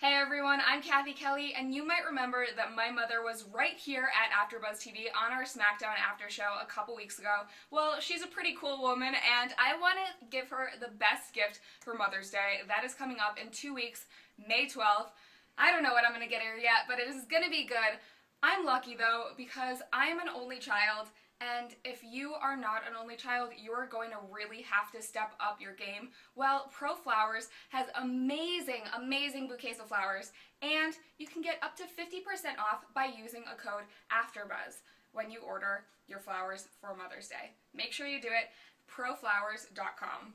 Hey everyone, I'm Kathy Kelly, and you might remember that my mother was right here at Afterbuzz TV on our SmackDown after show a couple weeks ago. Well, she's a pretty cool woman, and I want to give her the best gift for Mother's Day. That is coming up in 2 weeks, May 12th. I don't know what I'm going to get her yet, but it is going to be good. I'm lucky though, because I'm an only child, and if you are not an only child, you're going to really have to step up your game. Well, ProFlowers has amazing, amazing bouquets of flowers, and you can get up to 50% off by using a code AFTERBUZZ when you order your flowers for Mother's Day. Make sure you do it, ProFlowers.com.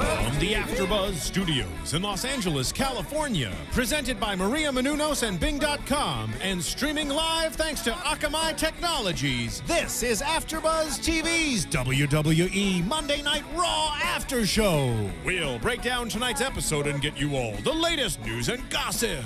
From the AfterBuzz Studios in Los Angeles, California, presented by Maria Menounos and Bing.com, and streaming live thanks to Akamai Technologies, this is AfterBuzz TV's WWE Monday Night Raw After Show. We'll break down tonight's episode and get you all the latest news and gossip.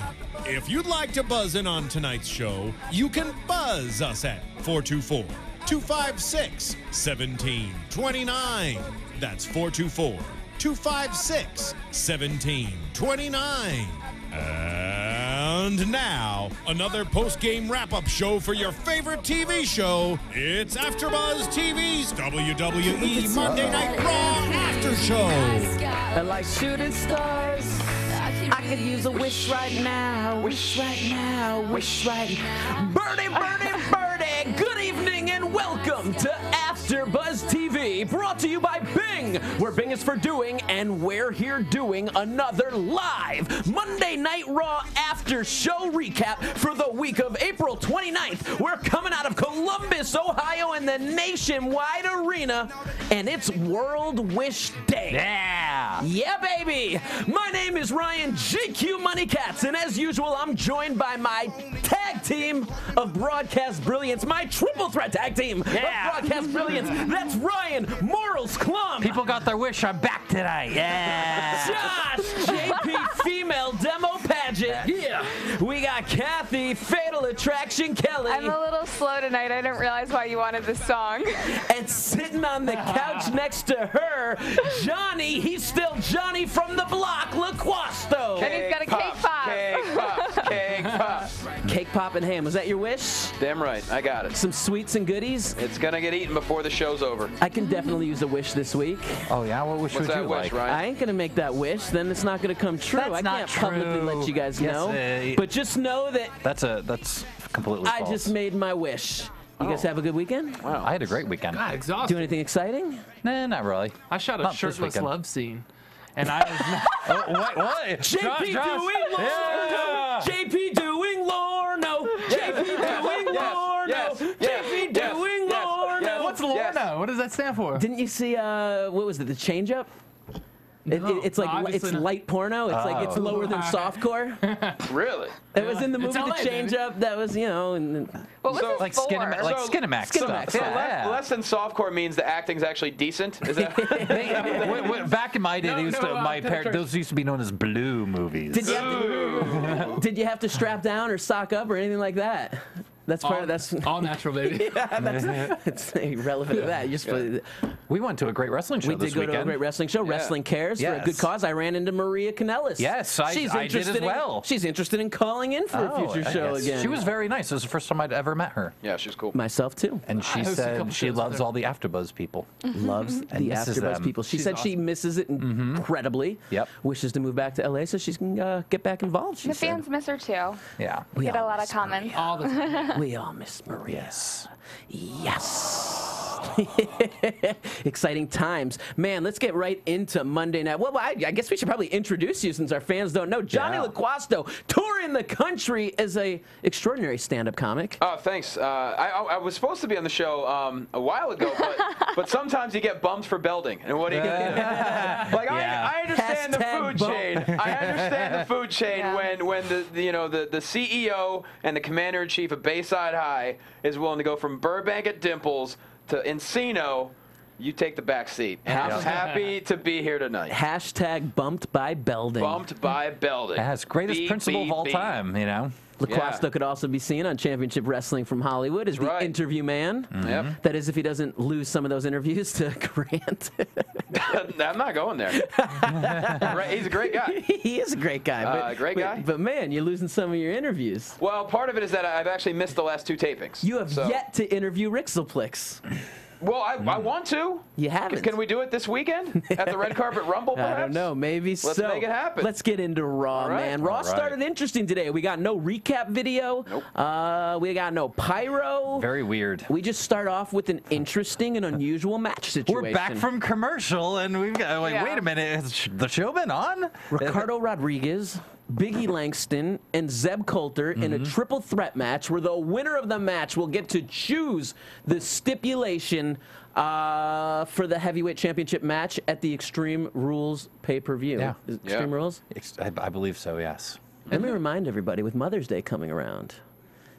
If you'd like to buzz in on tonight's show, you can buzz us at 424-256-1729. That's 424-256-1729. And now, another post-game wrap-up show for your favorite TV show. It's AfterBuzz TV's WWE Monday Night Raw After Show. They're like shooting stars. I could use a wish right now. Wish right now. Wish right now. Birdie, birdie, birdie. Good evening and welcome to AfterBuzz TV, brought to you by Bing, where Bing is for doing, and we're here doing another live Monday Night Raw After Show recap for the week of April 29th. We're coming out of Columbus, Ohio, and the nationwide arena, and it's World Wish Day. Yeah. Yeah, baby. My name is Ryan GQ Money Cats, and as usual, I'm joined by my tag team of broadcast brilliance, my triple threat tag team of broadcast brilliance. That's Ryan Morals Klum. People got their wish. I'm back tonight. Yeah. Josh JP Female Demo Pageant. Yeah. We got Kathy Fatal Attraction Kelly. I'm a little slow tonight. I didn't realize why you wanted this song. And sitting on the couch next to her, Johnny. He's still Johnny from the block. Loquasto. And he's got a cake pop. Cake pop. Cake pop. Cake pop and ham. Was that your wish? Damn right. I got it. Some sweets and goodies. It's gonna get eaten before the show's over. I can definitely use a wish this week. Oh yeah, what wish would you like? Ryan? I ain't gonna make that wish. Then it's not gonna come true. I can't publicly let you guys know. But just know that that's completely false. I just made my wish. You guys have a good weekend? Wow, I had a great weekend. God, exhausting. Do anything exciting? Nah, not really. I shot a shirtless love scene. And I was not. Oh, what? JP doing Lorno. JP doing Lorno. JP doing Lorno. JP doing Lorno. What's Lorno? What does that stand for? Didn't you see, what was it, the Change Up? No, it's like it's light porno. It's like it's lower than softcore. Really? It was in the movie The Change Up. That was, you know, and what was so, like Skinamax. Skinamax. So less than softcore means the acting's actually decent. Is that? Back in my day, those used to be known as blue movies. Did you have to, strap down or sock up or anything like that? That's part of that's all natural, baby. Yeah, that's irrelevant to that. We went to a great wrestling show this weekend. We did go to a great wrestling show. Yeah. Wrestling Cares for a good cause. I ran into Maria Kanellis. Yes, I did as well. She's interested in calling in for a future show again. She was very nice. It was the first time I'd ever met her. Yeah, she's cool. Myself too. And she said she loves all the AfterBuzz people. Loves the AfterBuzz people. She said she misses it incredibly. Yep. Wishes to move back to LA so she can get back involved. The fans miss her too. Yeah, we get a lot of comments. All the time. We all miss Maria. Yes. Exciting times. Man, let's get right into Monday night. Well, I guess we should probably introduce you since our fans don't know. Johnny Loquasto, touring the country as an extraordinary stand-up comic. Oh, thanks. I was supposed to be on the show a while ago, but, but sometimes you get bummed for belting. And what do you do? Like, I understand the food chain. I understand the food chain when the CEO and the commander-in-chief of Bayside High is willing to go from Burbank at Dimples to Encino, you take the back seat. And I'm happy to be here tonight. Hashtag bumped by Belding. Bumped by Belding. That's greatest principle of all time, you know. Loquasto could also be seen on Championship Wrestling from Hollywood as the interview man. Yep. That is, if he doesn't lose some of those interviews to Grant. I'm not going there. He's a great guy. He is a great guy. But man, you're losing some of your interviews. Well, part of it is that I've actually missed the last two tapings. You have yet to interview Rixelplix. Well, I want to. You haven't. Can we do it this weekend at the Red Carpet Rumble, perhaps? I don't know. Maybe Let's make it happen. Let's get into Raw, man. Raw started interesting today. We got no recap video. Nope. We got no pyro. Very weird. We just start off with an interesting and unusual match situation. We're back from commercial, and we've got, like, wait a minute. Has the show been on? Ricardo Rodriguez, Big E Langston, and Zeb Coulter in a triple threat match where the winner of the match will get to choose the stipulation for the heavyweight championship match at the Extreme Rules pay-per-view. Yeah. Extreme Rules? I believe so, yes. Let me remind everybody, with Mother's Day coming around,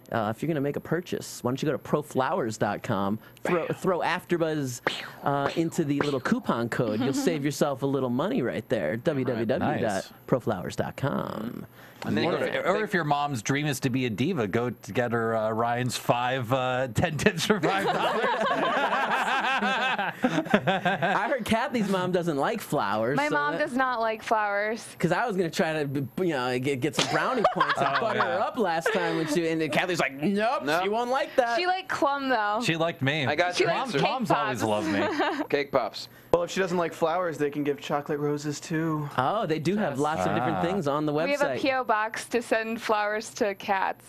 if you're going to make a purchase, why don't you go to ProFlowers.com, throw Afterbuzz into the little coupon code. You'll save yourself a little money right there, www.proflowers.com. Or if your mom's dream is to be a diva, go to get her Ryan's 10 tips for $5. I heard Kathy's mom doesn't like flowers. My mom does not like flowers. Because I was going to try to, you know, get some brownie points and butter her up last time when she, and Kathy's like, nope, she won't like that. She liked Clum, though. She liked me. I got Mom's always loved me. Cake pops. Well, if she doesn't like flowers, they can give chocolate roses, too. Oh, they do have lots of different things on the website. We have a P.O. box to send flowers to cats.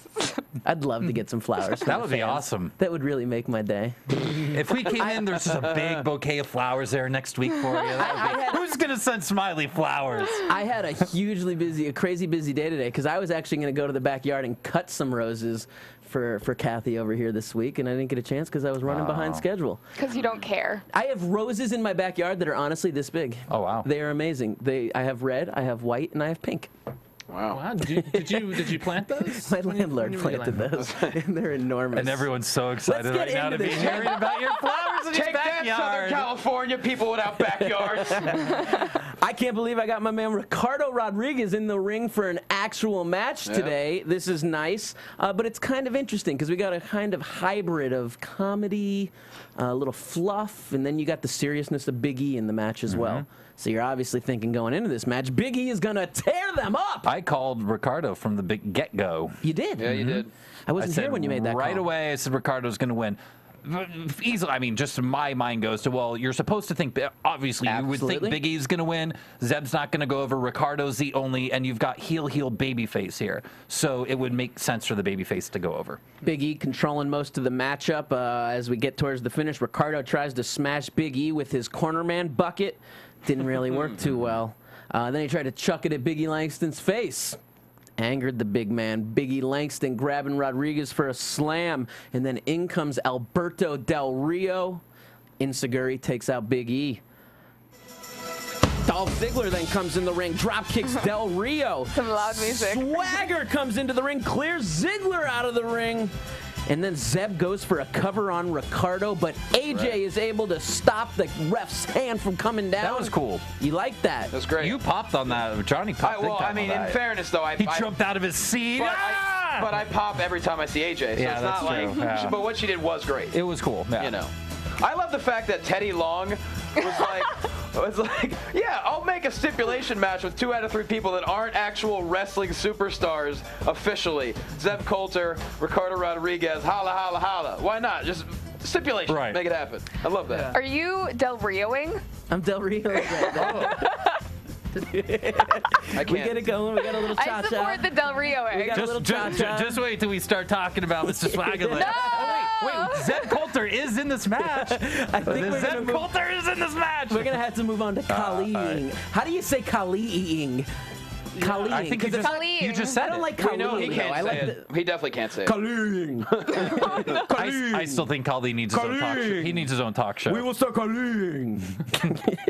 I'd love to get some flowers. That would be awesome. That would really make my day. If we came in, there's just a big bouquet of flowers there next week for you. Who's going to send Smiley flowers? I had a hugely busy, a crazy busy day today because I was actually going to go to the backyard and cut some roses for Kathy over here this week, and I didn't get a chance because I was running behind schedule. Because you don't care. I have roses in my backyard that are honestly this big. Oh, wow. They are amazing. I have red, I have white, and I have pink. Wow! Wow. Did you plant those? My landlord planted those, and they're enormous. And everyone's so excited right now to be hearing about your flowers in your backyard. Take that, Southern California people without backyards. I can't believe I got my man Ricardo Rodriguez in the ring for an actual match today. This is nice, but it's kind of interesting because we got a kind of hybrid of comedy, a little fluff, and then you got the seriousness of Big E in the match as well. So you're obviously thinking going into this match, Big E is going to tear them up. I called Ricardo from the get-go. You did? Yeah, you did. I wasn't here when you made that call. Right away, I said Ricardo's going to win. Easily, I mean, just my mind goes to, well, you're supposed to think, obviously, you would think Big E's going to win. Zeb's not going to go over. Ricardo's the only, and you've got heel babyface here. So it would make sense for the babyface to go over. Big E controlling most of the matchup as we get towards the finish. Ricardo tries to smash Big E with his cornerman bucket. Didn't really work too well. Then he tried to chuck it at Big E Langston's face. Angered the big man. Big E Langston grabbing Rodriguez for a slam. And then in comes Alberto Del Rio. Insiguri takes out Big E. Dolph Ziggler then comes in the ring, drop kicks Del Rio. Some loud music. Swagger comes into the ring, clears Ziggler out of the ring. And then Zeb goes for a cover on Ricardo, but AJ is able to stop the ref's hand from coming down. That was cool. You like that? That's great. You popped on that. Johnny popped. Well, I mean, in fairness, though, he jumped out of his seat. But I pop every time I see AJ. So it's not like. Yeah. But what she did was great. It was cool. Yeah. You know, I love the fact that Teddy Long was like. It's like, yeah, I'll make a stipulation match with 2 out of 3 people that aren't actual wrestling superstars officially. Zeb Coulter, Ricardo Rodriguez, holla, holla, holla. Why not? Just stipulation. Right. Make it happen. I love that. Are you Del Rio-ing? I'm Del Rio-ing. I can't. We get it going. We got a little cha-cha. I support the Del Rio-ing. Just wait till we start talking about Mr. Swagger. No! Oh, wait. Wait, Zeb Coulter is in this match. I think Zeb Coulter is in this match. We're gonna have to move on to Khali. How do you say Khali? Khali. I think you just said it. I don't like Khali. No, he can't he definitely can't say it. Khali. Oh, no. I still think Khali needs his own talk show. He needs his own talk show. We will start Khali.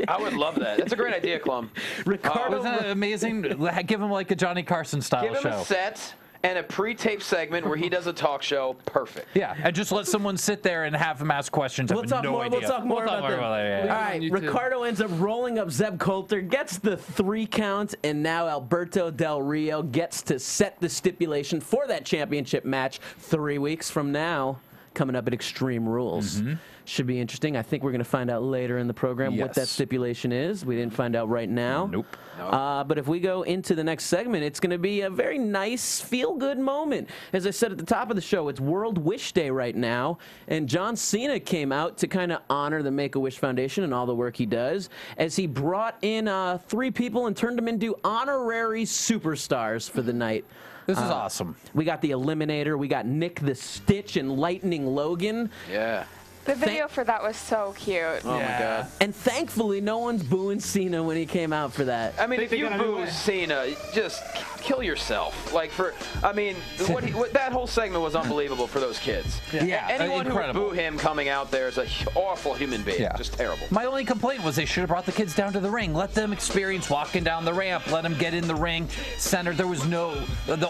I would love that. That's a great idea, Clum. Ricardo, wasn't it amazing? Give him like a Johnny Carson style show. Give him a set and a pre-tape segment where he does a talk show. Perfect. Yeah, and just let someone sit there and have him ask questions. We'll talk more about that. All right, Ricardo ends up rolling up Zeb Coulter, gets the 3 count, and now Alberto Del Rio gets to set the stipulation for that championship match 3 weeks from now, coming up at Extreme Rules. Mm-hmm. Should be interesting. I think we're going to find out later in the program what that stipulation is. We didn't find out right now. Nope. But if we go into the next segment, it's going to be a very nice, feel-good moment. As I said at the top of the show, it's World Wish Day right now, and John Cena came out to kind of honor the Make-A-Wish Foundation and all the work he does, as he brought in 3 people and turned them into honorary superstars for the night. This is awesome. We got the Eliminator, we got Nick the Stitch, and Lightning Logan. Yeah. The video for that was so cute. Oh, my God. And thankfully, no one's booing Cena when he came out for that. I mean, if you boo Cena, just kill yourself. Like, I mean, that whole segment was unbelievable for those kids. Yeah. Anyone who would boo him coming out there is an awful human being. Yeah. Just terrible. My only complaint was they should have brought the kids down to the ring. Let them experience walking down the ramp. Let them get in the ring. Center. There was no...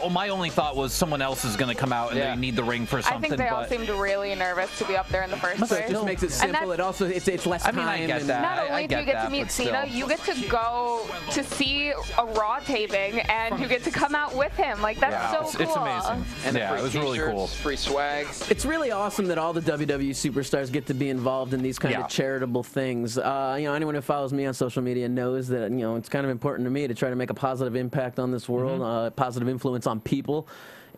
my only thought was someone else is going to come out and they need the ring for something. I think they all seemed really nervous to be up there in the first place. So it just makes it simple. It also it's less time. I mean, I get that. Not only do you get to meet Cena, you get to go to see a Raw taping, and you get to come out with him. Like that's so cool. It's amazing. And it was really cool. Free swag. It's really awesome that all the WWE superstars get to be involved in these kind of charitable things. You know, anyone who follows me on social media knows that it's kind of important to me to try to make a positive impact on this world, positive influence on people.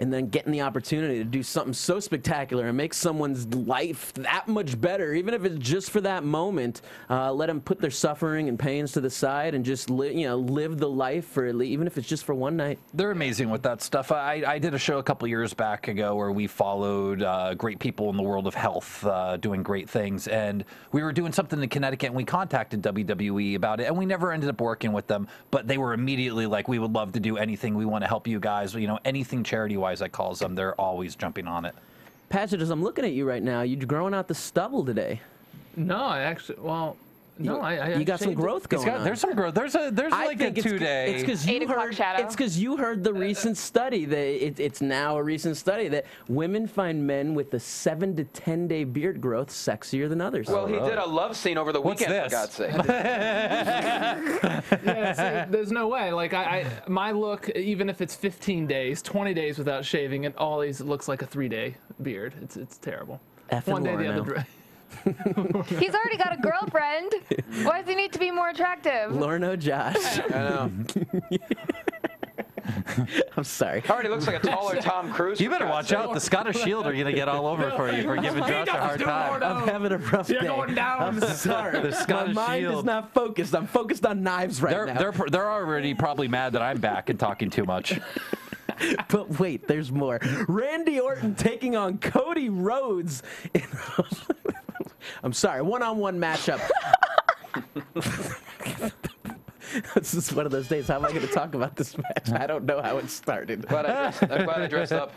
And then getting the opportunity to do something so spectacular and make someone's life that much better, even if it's just for that moment, let them put their suffering and pains to the side and just live the life even if it's just for one night. They're amazing with that stuff. I did a show a couple years back ago where we followed great people in the world of health doing great things, and we were doing something in Connecticut, and we contacted WWE about it, and we never ended up working with them, but they were immediately like, "We would love to do anything. We want to help you guys. You know, anything charity-wise." I call them, they're always jumping on it. Patrick, as I'm looking at you right now, you're growing out the stubble today. No, I actually, well, no, you got some growth going on. There's some growth. There's like a 2-day. It's because you heard the recent study that it's now a recent study that women find men with a 7- to 10-day beard growth sexier than others. Well, he did a love scene over the weekend. For God's sake. There's no way. Like my look, even if it's 15 days, 20 days without shaving, it always looks like a 3-day beard. It's terrible. One day the other day. He's already got a girlfriend. Why does he need to be more attractive? Lorno Josh. I know. I'm sorry. Already looks like a taller Tom Cruise. You better watch out. The Scottish Shield are going to get all over for you for giving Josh a hard time. I'm having a rough day. You're going down. I'm sorry. The Scottish Shield. My mind is not focused. I'm focused on knives right now. They're already probably mad that I'm back and talking too much. But wait, there's more. Randy Orton taking on Cody Rhodes. I'm sorry, one-on-one matchup. This is one of those days. How am I going to talk about this match? I don't know how it started. I'm glad I dressed up.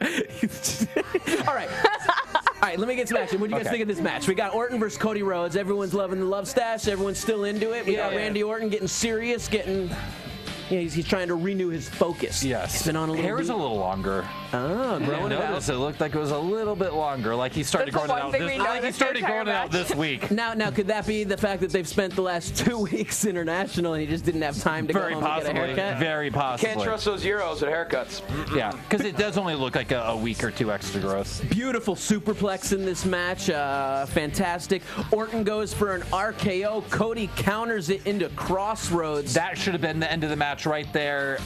All right. All right, let me get to the match. What do you guys think of this match? We got Orton versus Cody Rhodes. Everyone's loving the love stash. Everyone's still into it. We got Randy Orton getting serious, Yeah, he's trying to renew his focus. Yes. It's been on a little Hair's a little longer. Oh, growing out. It looked like it was a little bit longer. Like he started growing it out this week. Now, could that be the fact that they've spent the last 2 weeks international and he just didn't have time to go home and get a haircut? Very possibly. You can't trust those Euros with haircuts. Yeah, because it does only look like a week or 2 extra growth. Beautiful superplex in this match. Fantastic. Orton goes for an RKO. Cody counters it into Crossroads. That should have been the end of the match. Right there,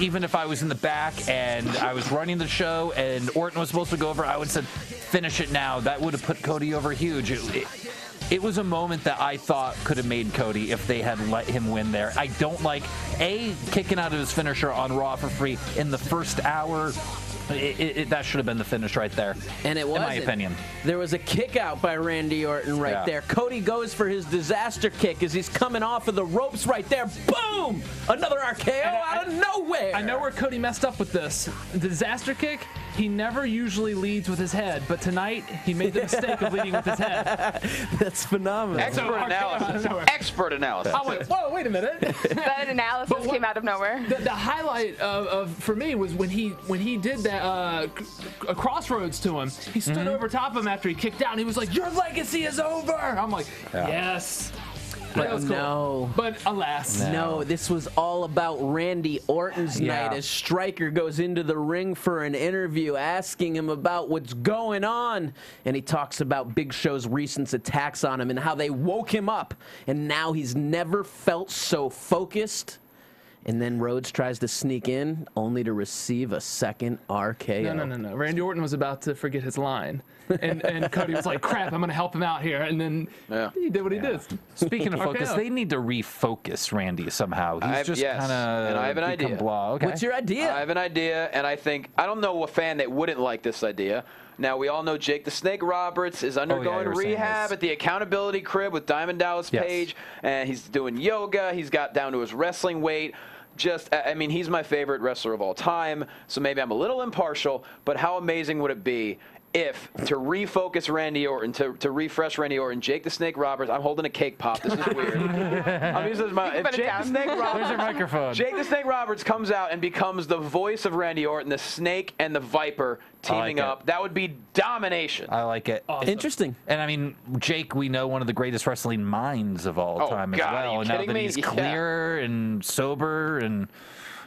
even if I was in the back and I was running the show and Orton was supposed to go over, I would have said, finish it now. That would have put Cody over huge. It was a moment that I thought could have made Cody if they had let him win there. I don't like, A, kicking out of his finisher on Raw for free in the first hour. That should have been the finish right there. And it was, in my opinion. There was a kick out by Randy Orton right there. Cody goes for his disaster kick as he's coming off of the ropes right there. Boom! Another RKO out of nowhere. I know where Cody messed up with this. The disaster kick, he never usually leads with his head, but tonight he made the mistake of leading with his head. That's phenomenal. Expert analysis. Expert analysis. I went, whoa, wait a minute. That analysis came out of nowhere. The highlight for me was when he did that crossroads to him. He stood over top of him after he kicked out, and he was like, "Your legacy is over." I'm like, yes. But no. Cool. But alas. No, this was all about Randy Orton's night as Stryker goes into the ring for an interview asking him about what's going on. And he talks about Big Show's recent attacks on him and how they woke him up. And now he's never felt so focused. And then Rhodes tries to sneak in, only to receive a second RKO. No, no, no, no. Randy Orton was about to forget his line. And Cody was like, crap, I'm going to help him out here. And then he did what he did. Speaking of focus, they need to refocus Randy somehow. He's just kind of... And I have an idea. Okay. What's your idea? I have an idea, and I think... I don't know a fan that wouldn't like this idea. Now, we all know Jake the Snake Roberts is undergoing rehab at the Accountability Crib with Diamond Dallas Page. And he's doing yoga. He's got down to his wrestling weight. Just, I mean, he's my favorite wrestler of all time, so maybe I'm a little impartial, but how amazing would it be if, to refocus Randy Orton, to refresh Randy Orton, Jake the Snake Roberts, I'm holding a cake pop, this is weird. I'm using my, if Jake the Snake Roberts, where's your microphone? Jake the Snake Roberts comes out and becomes the voice of Randy Orton, the Snake and the Viper teaming up. That would be domination. I like it. Awesome. Interesting. And I mean, Jake, we know, one of the greatest wrestling minds of all time as well. And now that he's clear and sober, and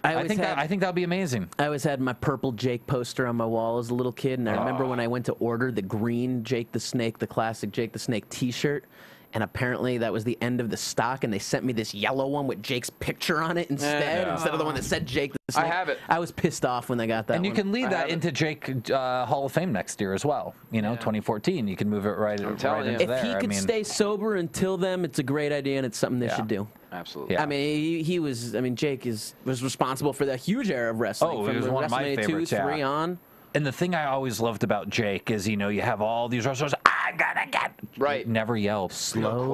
I think that'll be amazing. I always had my purple Jake poster on my wall as a little kid, and I remember when I went to order the green Jake the Snake, the classic Jake the Snake t-shirt, and apparently that was the end of the stock, and they sent me this yellow one with Jake's picture on it instead, instead of the one that said Jake the Snake. I have it. I was pissed off when I got that one. And you can lead that into Jake Hall of Fame next year as well. You know, 2014, you can move it right into there. If he could stay sober until then, it's a great idea, and it's something they should do. Absolutely. Yeah. I mean, he was. I mean, Jake was responsible for that huge era of wrestling. Oh, he was one of my favorites. WrestleMania 2, 3 on. And the thing I always loved about Jake is, you know, you have all these wrestlers. I'm gonna get right. Never yell. Slow,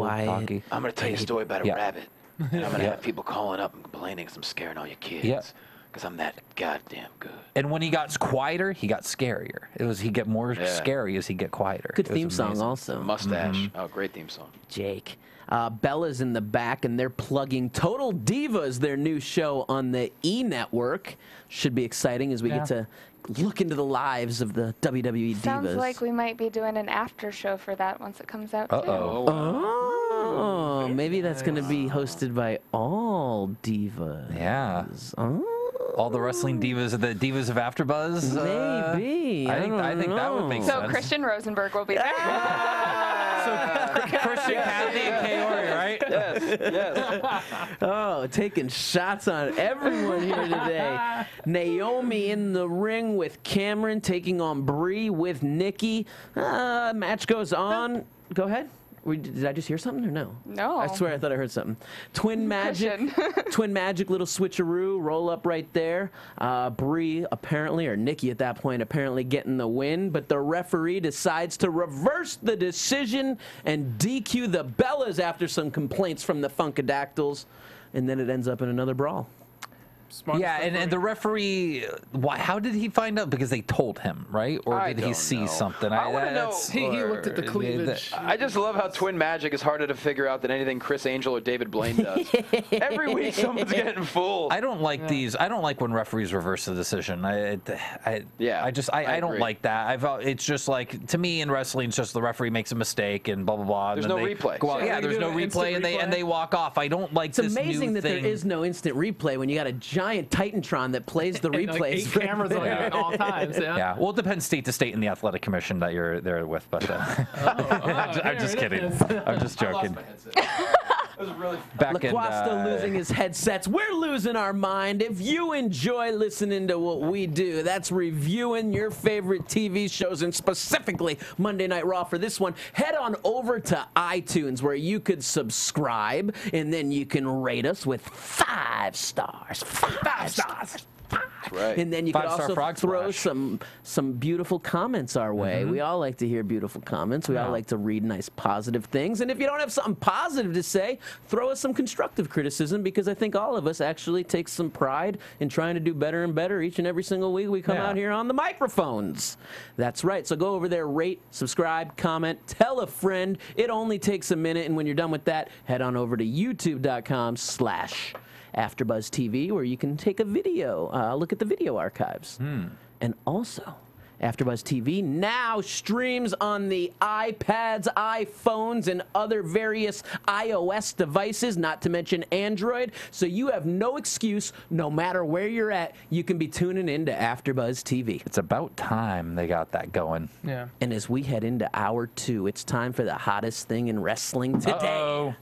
quiet. I'm gonna tell you a story about a rabbit. And I'm gonna have people calling up and complaining because I'm scaring all your kids. Yeah. Because I'm that goddamn good. And when he got quieter, he got scarier. It was, he'd get more scary as he'd get quieter. Good theme song also. Mustache. Oh, great theme song. Jake. Bella's in the back, and they're plugging Total Divas, their new show on the E! Network. Should be exciting as we get to look into the lives of the WWE Divas. Sounds like we might be doing an after show for that once it comes out, too. Oh, maybe that's going to be hosted by all divas. Yeah. All the wrestling divas, the divas of AfterBuzz. Maybe. I think that would make sense. So Christian Rosenberg will be there. Christian Cassidy and Kaori, right? Yes. Oh, taking shots on everyone here today. Naomi in the ring with Cameron, taking on Bree with Nikki. Match goes on. Go ahead. Did I just hear something or no? No. I swear I thought I heard something. Twin Magic. Twin Magic, little switcheroo, roll up right there. Bree apparently, or Nikki at that point, apparently getting the win, but the referee decides to reverse the decision and DQ the Bellas after some complaints from the Funkadactyls, and then it ends up in another brawl. Smart and the referee, how did he find out? Because they told him, right? Or did he see something? I want to know. He looked at the cleavage. I just love how Twin Magic is harder to figure out than anything Chris Angel or David Blaine does. Every week someone's getting fooled. I don't like these. I don't like when referees reverse the decision. I don't like that. It's just like, to me in wrestling, it's just the referee makes a mistake and blah, blah, blah. There's no replay. There's no replay, and they walk off. I don't like this new thing. It's amazing that there is no instant replay when you got a giant Titantron that plays the replays. Like 8 cameras on at all times. Yeah. Well, it depends state to state in the athletic commission that you're there with, but I'm just kidding. I'm just joking. Really Loquasto losing his headsets. We're losing our mind. If you enjoy listening to what we do, that's reviewing your favorite TV shows, and specifically Monday Night Raw for this one, head on over to iTunes where you could subscribe, and then you can rate us with 5 stars. 5 stars. 5 That's right. And then you could also throw some beautiful comments our way. Mm-hmm. We all like to hear beautiful comments. We all like to read nice positive things. And if you don't have something positive to say, throw us some constructive criticism, because I think all of us actually take some pride in trying to do better and better each and every single week we come out here on the microphones. That's right. So go over there, rate, subscribe, comment, tell a friend. It only takes a minute, and when you're done with that, head on over to youtube.com/AfterBuzz TV, where you can take a video, look at the video archives. And also, AfterBuzz TV now streams on the iPads, iPhones, and other various iOS devices, not to mention Android. So you have no excuse. No matter where you're at, you can be tuning into AfterBuzz TV. It's about time they got that going. Yeah. And as we head into hour two, it's time for the hottest thing in wrestling today. Uh-oh.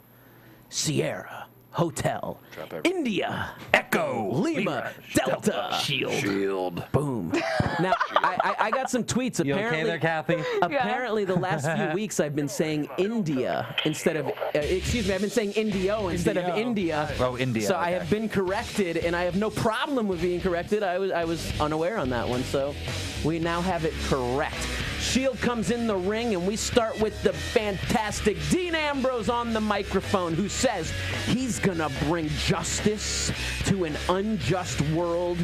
Sierra Hotel, India, Echo, Lima, Delta, Shield. Boom. Now, I got some tweets. Apparently, you okay there, Kathy? Apparently, the last few weeks I've been saying India instead of, excuse me, I've been saying Indio instead of India. Oh, India. So I have been corrected, and I have no problem with being corrected. I was unaware on that one, so we now have it correct. Shield comes in the ring, and we start with the fantastic Dean Ambrose on the microphone, who says he's gonna bring justice to an unjust world,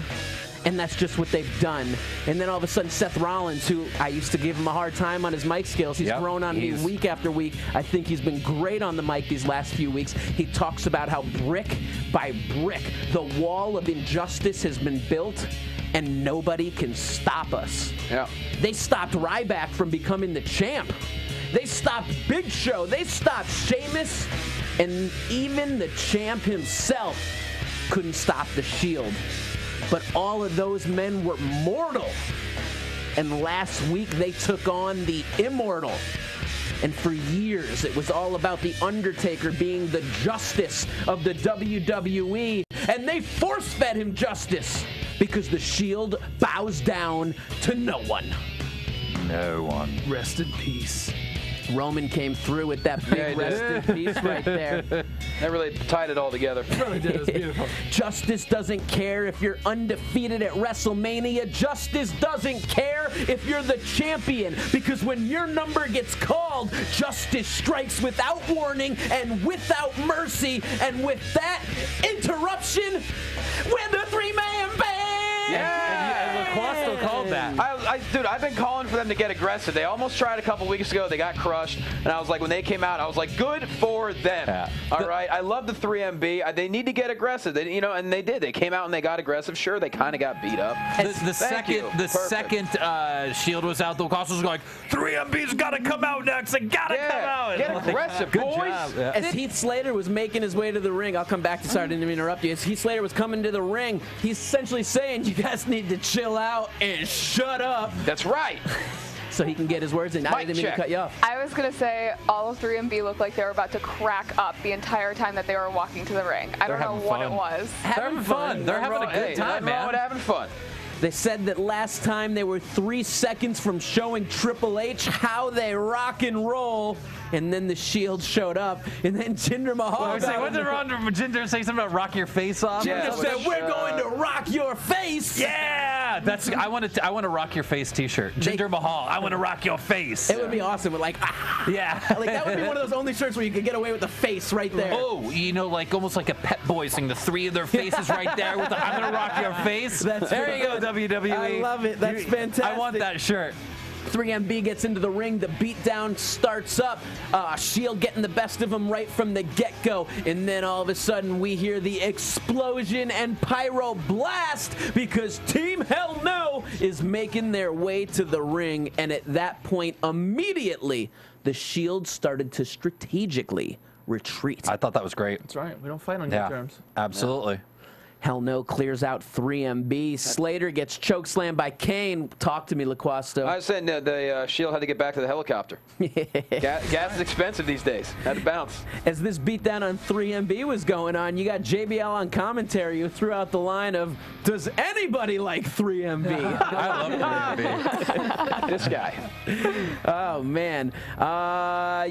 and that's just what they've done. And then all of a sudden, Seth Rollins, who I used to give him a hard time on his mic skills, he's grown on me week after week. I think he's been great on the mic these last few weeks. He talks about how brick by brick the wall of injustice has been built, and nobody can stop us. Yeah. They stopped Ryback from becoming the champ. They stopped Big Show. They stopped Sheamus. And even the champ himself couldn't stop the Shield. But all of those men were mortal. And last week they took on the immortal. And for years it was all about The Undertaker being the justice of the WWE. And they force-fed him justice, because the Shield bows down to no one. No one. Rest in peace. Roman came through with that big rest in peace right there. That really tied it all together. It really did. It was beautiful. Justice doesn't care if you're undefeated at WrestleMania. Justice doesn't care if you're the champion, because when your number gets called, justice strikes without warning and without mercy. And with that interruption, we're the three-man band. Yeah, and Loquasto called that. Dude, I've been calling for them to get aggressive. They almost tried a couple weeks ago. They got crushed, and I was like, when they came out, I was like, good for them. Yeah. All right, I love the 3MB. They need to get aggressive. They, you know, and they did. They came out and they got aggressive. Sure, they kind of got beat up. The second Shield was out, Loquasto was like, 3MB's got to come out next. They got to come out. Get aggressive, boys. Yeah. As Heath Slater was making his way to the ring, I'll come back to sorry, I didn't mean to interrupt you. As Heath Slater was coming to the ring, he's essentially saying, you guys need to chill out and shut up. That's right. So he can get his words in. I didn't mean to cut you off. I was going to say, all of 3MB looked like they were about to crack up the entire time that they were walking to the ring. I don't know what it was. Having fun. They're having a good time, man. They're having fun. They said that last time they were 3 seconds from showing Triple H how they rock and roll, and then the Shield showed up, and then Jinder Mahal. Wasn't Jinder saying something about rock your face off? Jinder said, "We're going to rock your face." Yeah, that's. I want to rock your face T-shirt. Jinder Mahal. I want to rock your face. It would be awesome. With like, like that would be one of those only shirts where you could get away with the face right there. Oh, you know, like almost like a Pep Boys thing. The three of their faces right there. With the, I'm gonna rock your face. There you go. WWE. I love it. That's fantastic. I want that shirt. 3MB gets into the ring. The beatdown starts up. Shield getting the best of them right from the get-go. And then all of a sudden, we hear the explosion and pyro blast, because Team Hell No is making their way to the ring. And at that point, immediately, the Shield started to strategically retreat. I thought that was great. That's right. We don't fight on good terms. Absolutely. Yeah. Hell No clears out 3MB. Slater gets chokeslammed by Kane. Talk to me, Loquasto. I was saying the Shield had to get back to the helicopter. Gas is expensive these days. Had to bounce. As this beatdown on 3MB was going on, you got JBL on commentary who threw out the line of, does anybody like 3MB? I love 3MB. This guy. Oh, man.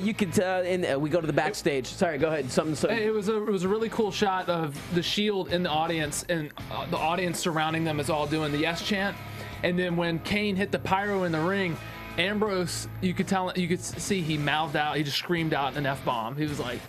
You could tell. We go to the backstage. Sorry, go ahead. It was a really cool shot of the Shield in the audience audience, and the audience surrounding them is all doing the yes chant. And then when Kane hit the pyro in the ring, Ambrose, you could tell, you could see he mouthed out, he just screamed out an F-bomb. He was like,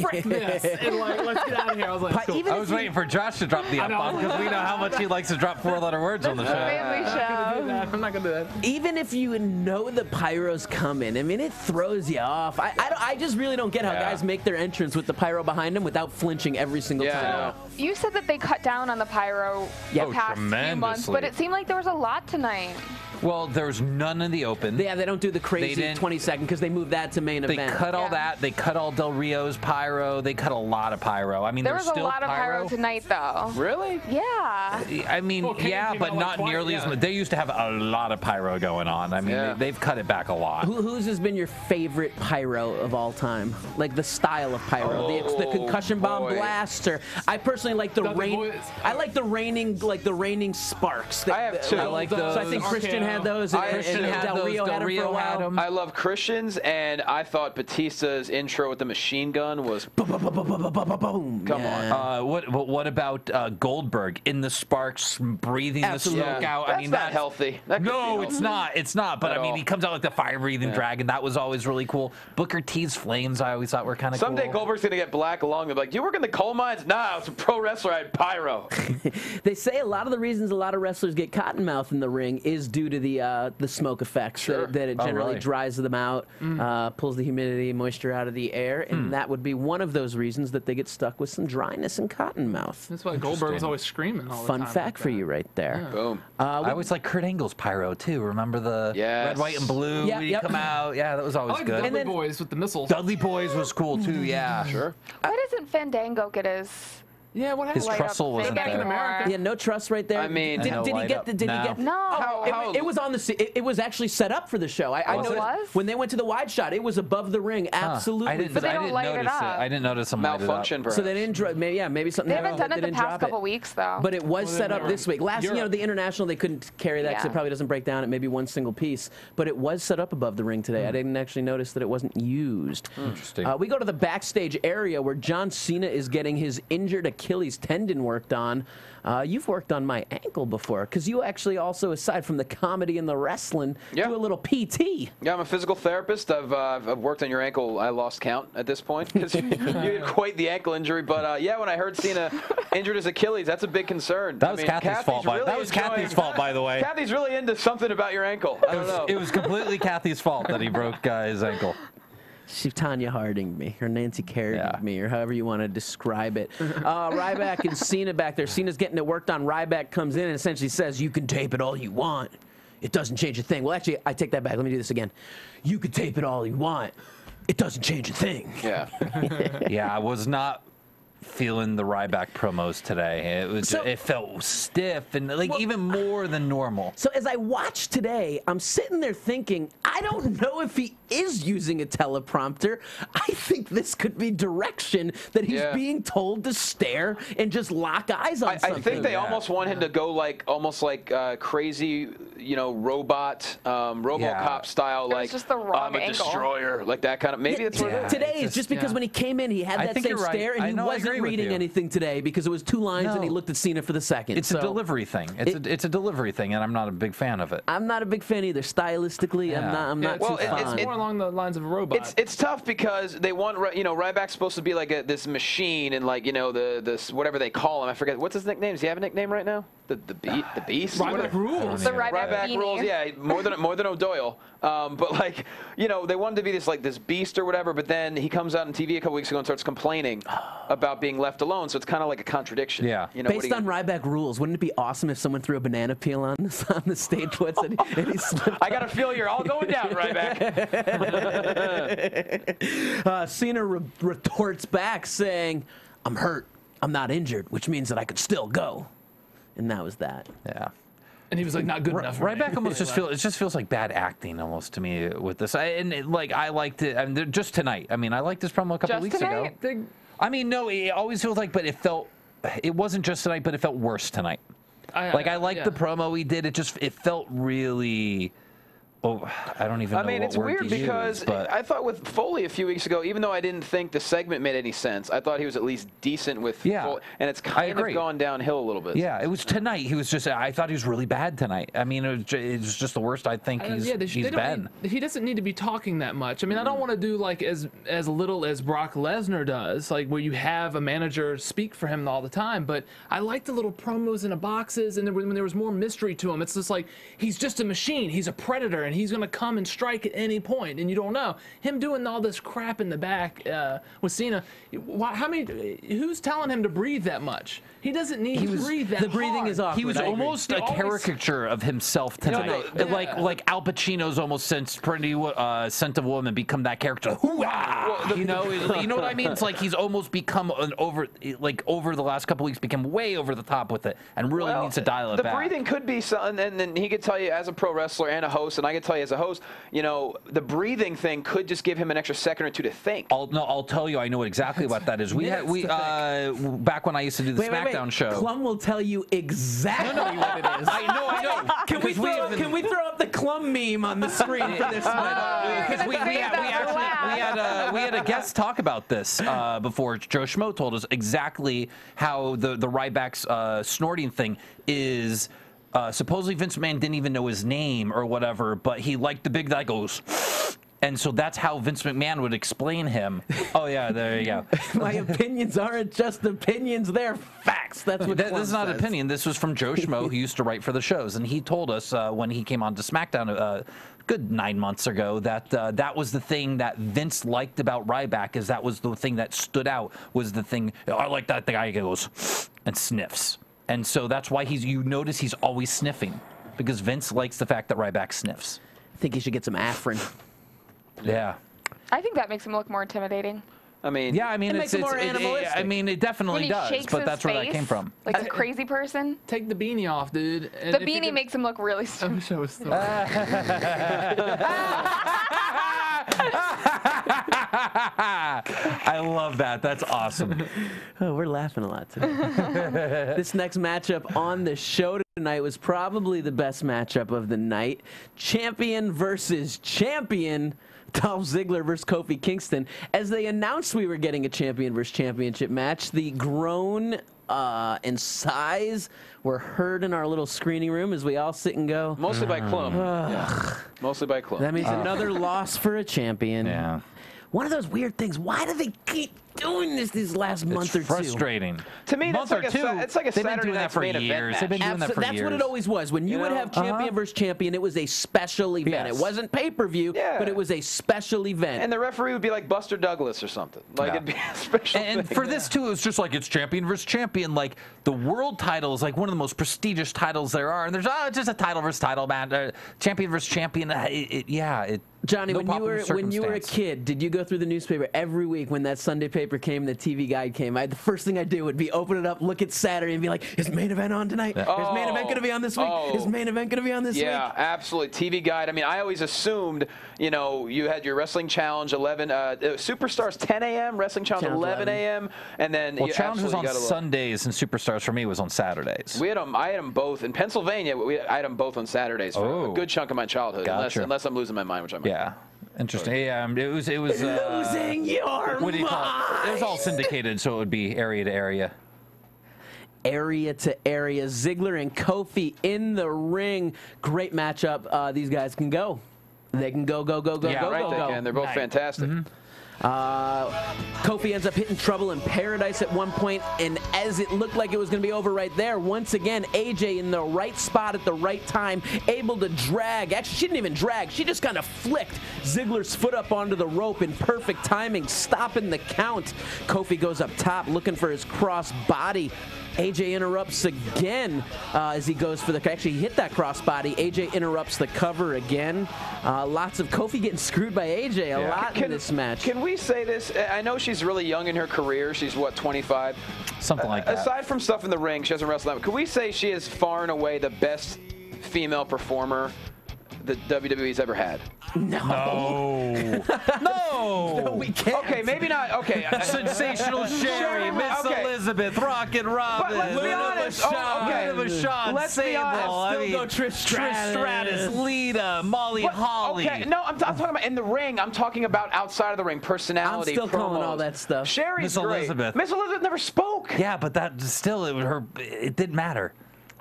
frick this, and like, let's get out of here. I was like, cool. I was waiting for Josh to drop the F-bomb because we know how much he likes to drop four-letter words on the show. I'm not gonna do that. Even if you know the pyro's coming, I mean, it throws you off. I just really don't get how guys make their entrance with the pyro behind them without flinching every single time. Yeah. You said that they cut down on the pyro the past few months, but it seemed like there was a lot tonight. Well, there's none in the open. Yeah, they don't do the crazy 20-second because they moved that to main event. They cut all that. They cut all Del Rio's pyro. They cut a lot of pyro. I mean, there's still pyro. There was a lot of pyro tonight, though. Really? Yeah. I mean, well, yeah, but not like nearly as much. They used to have a lot of pyro going on. I mean, they've cut it back a lot. Whose has been your favorite pyro of all time? Like the style of pyro, the concussion bomb blaster. I personally like the rain. I like the raining sparks. I have two. I like those. So I think Christian had those, and Del Rio had them for a while. I love Christian's, and I thought Batista's intro with the machine gun was boom. Come on. What about Goldberg in the sparks, breathing the smoke out? I mean, that's not healthy. No, it's not. It's not. But I mean, he comes out like the fire-breathing dragon. That was always really cool. Booker T's flames, I always thought were kind of cool. Someday Goldberg's gonna get black along and be like, "You work in the coal mines?" Nah, I was a pro wrestler. I had pyro. They say a lot of the reasons a lot of wrestlers get cottonmouth in the ring is due to the smoke effects that it generally dries them out, pulls the humidity and moisture out of the air, and that would be one of those reasons that they get stuck with some dryness and cottonmouth. That's why Goldberg was always screaming all the time. Fun fact for you right there. Yeah. Boom. I always like Kurt Angle's pyro too. Remember the red, white, and blue? Yeah, come out. Yeah, that was always good. Dudley Boys with the missiles. Dudley Boys was cool too. Yeah, sure. Why doesn't Fandango get his? Yeah, what happened? His trestle wasn't there. Yeah, no trust right there. I mean, did he get the? Did he get? No. It was on the. It was actually set up for the show. I noticed when they went to the wide shot, it was above the ring. Absolutely. I didn't. But they don't light it up. I didn't notice them malfunction. So they didn't. Maybe something. They haven't done it the past couple weeks though. But it was set up this week. Last, the international, they couldn't carry that because it probably doesn't break down at maybe one single piece. But it was set up above the ring today. I didn't actually notice that it wasn't used. Interesting. We go to the backstage area where John Cena is getting his injured Achilles tendon worked on. You've worked on my ankle before because you actually also, aside from the comedy and the wrestling, do a little PT. Yeah, I'm a physical therapist. I've worked on your ankle. I lost count at this point because you had quite the ankle injury. But yeah, when I heard Cena injured his Achilles, that's a big concern. That was Kathy's fault. That was Kathy's fault, by the way. Kathy's really into something about your ankle. I don't know. It was completely Kathy's fault that he broke his ankle. She's Tanya Harding me, or Nancy Kerrigan me, or however you want to describe it. Ryback and Cena back there. Cena's getting it worked on. Ryback comes in and essentially says, "You can tape it all you want. It doesn't change a thing." Well, actually, I take that back. Let me do this again. "You can tape it all you want. It doesn't change a thing." Yeah. I was not feeling the Ryback promos today. It was it felt stiff and like even more than normal. So as I watch today, I'm sitting there thinking, I don't know if he is using a teleprompter. I think this could be direction that he's being told to stare and just lock eyes on something. I think they almost want him to go like almost like crazy, you know, robot, RoboCop style, like just the wrong angle. Destroyer, like that kind of. Maybe it's today is just because when he came in, he had that same stare and he wasn't reading anything today because it was two lines and he looked at Cena for the second. It's a delivery thing. It's a delivery thing, and I'm not a big fan of it. I'm not a big fan either. Stylistically, I'm not too fond. It's more along the lines of a robot. It's tough because they want, you know, Ryback's supposed to be like this machine and like, you know, this whatever they call him. I forget. What's his nickname? Does he have a nickname right now? The Beast? Ryback rules. The Ryback rules, more than O'Doyle. But like, you know, they want him to be this beast or whatever, but then he comes out on TV a couple weeks ago and starts complaining about being left alone, so it's kind of like a contradiction. Yeah. You know, based on Ryback rules, wouldn't it be awesome if someone threw a banana peel on the stage once and he slipped? I got a feel you're all going down, Ryback. Cena retorts back saying, "I'm hurt. I'm not injured, which means that I could still go." And that was that. Yeah. And he was like, "Not good enough." Ryback almost just feels like bad acting almost to me with this. I liked it. I mean, just tonight. I mean, I liked this promo a couple weeks ago. I mean, no, it always feels like, but it wasn't just tonight, but it felt worse tonight. I liked the promo he did. It felt really Well, I don't even know. I mean, it's weird because I thought with Foley a few weeks ago, even though I didn't think the segment made any sense, I thought he was at least decent with Foley. And it's kind of gone downhill a little bit. Yeah, it was tonight. He was just, I thought he was really bad tonight. I mean, it was just the worst I think he's been. He doesn't need to be talking that much. I mean, I don't want to do like as little as Brock Lesnar does, like where you have a manager speak for him all the time. But I like the little promos in the boxes, and when there was more mystery to him, it's just like he's just a machine. He's a predator, and he's going to come and strike at any point, and you don't know. Him doing all this crap in the back with Cena, who's telling him to breathe that much? He doesn't need to breathe that hard. The breathing is awkward. He was almost a caricature of himself tonight. No, like Al Pacino's almost since Pretty Scent of Woman become that character. Well, you know what I mean? It's like he's almost become an over the last couple weeks became way over the top with it, and really needs to dial it back. The breathing could be something, and then he could tell you as a pro wrestler and a host, and I could tell you as a host, you know, the breathing thing could just give him an extra second or two to think. I'll tell you, I know exactly what that is. Back when I used to do the SmackDown show. Clum will tell you exactly what it is. I know. Can we throw up the Clum meme on the screen for this one? Because we had a guest talk about this before. Joe Schmo told us exactly how the Ryback's snorting thing is. Supposedly Vince McMahon didn't even know his name or whatever, but he liked the big guy goes, and so that's how Vince McMahon would explain him. Oh yeah, there you go. My opinions aren't just opinions; they're facts. That's what this is not an opinion. This was from Joe Schmo, who used to write for the shows, and he told us when he came on to SmackDown a good 9 months ago that that was the thing that Vince liked about Ryback, is that was the thing that stood out, was the thing. I like that the guy goes and sniffs. And so that's why you notice he's always sniffing, because Vince likes the fact that Ryback sniffs. I think he should get some Afrin. Yeah. I think that makes him look more intimidating. I mean, yeah, I mean, it makes him more animalistic. I mean, it definitely does, but that's where that came from. Like a crazy person. Take the beanie off, dude. The beanie makes him look really stupid. I'm so sorry. I love that. That's awesome. Oh, we're laughing a lot today. This next matchup on the show tonight was probably the best matchup of the night. Champion versus champion. Dolph Ziggler versus Kofi Kingston. As they announced we were getting a champion versus championship match, the groan and sighs were heard in our little screening room as we all sit and go. Mostly by Clum. Yeah. Mostly by Clum. That means another loss for a champion. Yeah. One of those weird things. Why do they keep doing this last month or two? It's frustrating. To me, that's like a Saturday night's main event. They've been doing that for years. That's what it always was. When you would have champion versus champion, it was a special event. It wasn't pay-per-view, but it was a special event. And the referee would be like Buster Douglas or something. Like it'd be a special thing. And for this too, it was just like it's champion versus champion. Like the world title is like one of the most prestigious titles there are, and there's just a title versus title match, champion versus champion. Johnny, when you were a kid, did you go through the newspaper every week when that Sunday paper came, the TV guide came? The first thing I do would be open it up, look at Saturday, and be like, "Is main event on tonight? Oh, is main event going to be on this week? Is main event going to be on this week?" Yeah, absolutely. TV guide. I mean, I always assumed, you know, you had your Wrestling Challenge 11, Superstars 10 a.m., Wrestling Challenge 11 a.m., and then Challenge was on Sundays, and Superstars for me was on Saturdays. I had them both in Pennsylvania. I had them both on Saturdays for a good chunk of my childhood, unless I'm losing my mind, which I might. Yeah, interesting. Yeah, it was losing your mind. It was all syndicated, so it would be area to area. Area to area. Ziggler and Kofi in the ring. Great matchup. These guys can go. They can go. Yeah, go. They're both fantastic. Mm-hmm. Kofi ends up hitting Trouble in Paradise at one point, and as it looked like it was going to be over right there, once again, AJ in the right spot at the right time, able to drag. Actually, she didn't even drag. She just kind of flicked Ziggler's foot up onto the rope in perfect timing, stopping the count. Kofi goes up top looking for his cross body. AJ interrupts again as he goes for the... Actually, he hit that crossbody. AJ interrupts the cover again. Lots of Kofi getting screwed by AJ a lot in this match. Can we say this? I know she's really young in her career. She's, what, 25? Something like that. Aside from stuff in the ring, she hasn't wrestled that. Can we say she is far and away the best female performer that WWE's ever had? No, we can't. Okay, maybe not. Okay, Sensational Sherry, Miss Elizabeth, Rockin' Robin, Trish Stratus, Lita, Molly Holly. Okay, no, I'm talking about in the ring. I'm talking about outside of the ring, personality. I'm still calling all that stuff. Sherry's great. Elizabeth. Miss Elizabeth never spoke. Yeah, but that still, it didn't matter.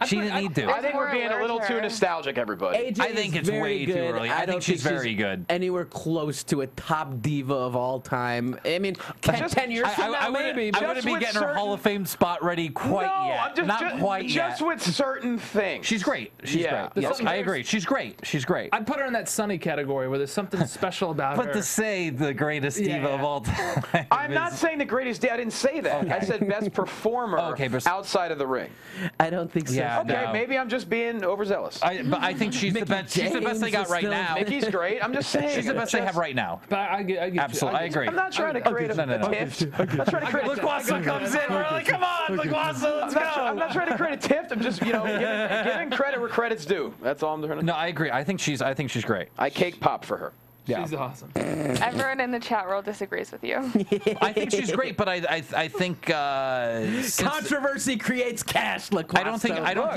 She didn't need to. I think we're being a little too nostalgic, everybody. AJ I think it's way too early. I think she's very good. Anywhere close to a top diva of all time. I mean, 10 years from now, maybe. I wouldn't be getting her Hall of Fame spot ready quite yet. Not quite yet. Just with certain things. She's great. She's great. Yes, I agree. She's great. She's great. I'd put her in that Sunny category where there's something special about her. But to say the greatest diva of all time. I'm not saying the greatest diva. I didn't say that. I said best performer outside of the ring. I don't think so. Okay, no. Maybe I'm just being overzealous. But I think she's the best. She's the best they got right now. Mickey's great. I'm just saying. She's the best they have right now. Absolutely, I agree. I'm not trying to create a tiff. I'm not trying to create a tiff. Loquasto comes in. We're like, come on, Loquasto, let's go. I'm not trying to create a tiff. I'm just, you know, giving credit where credit's due. That's all I'm doing. No, I agree. I think she's great. I cake pop for her. Yeah. She's awesome. Everyone in the chat world disagrees with you. I think she's great, but I think controversy creates cash. Loquasto. I don't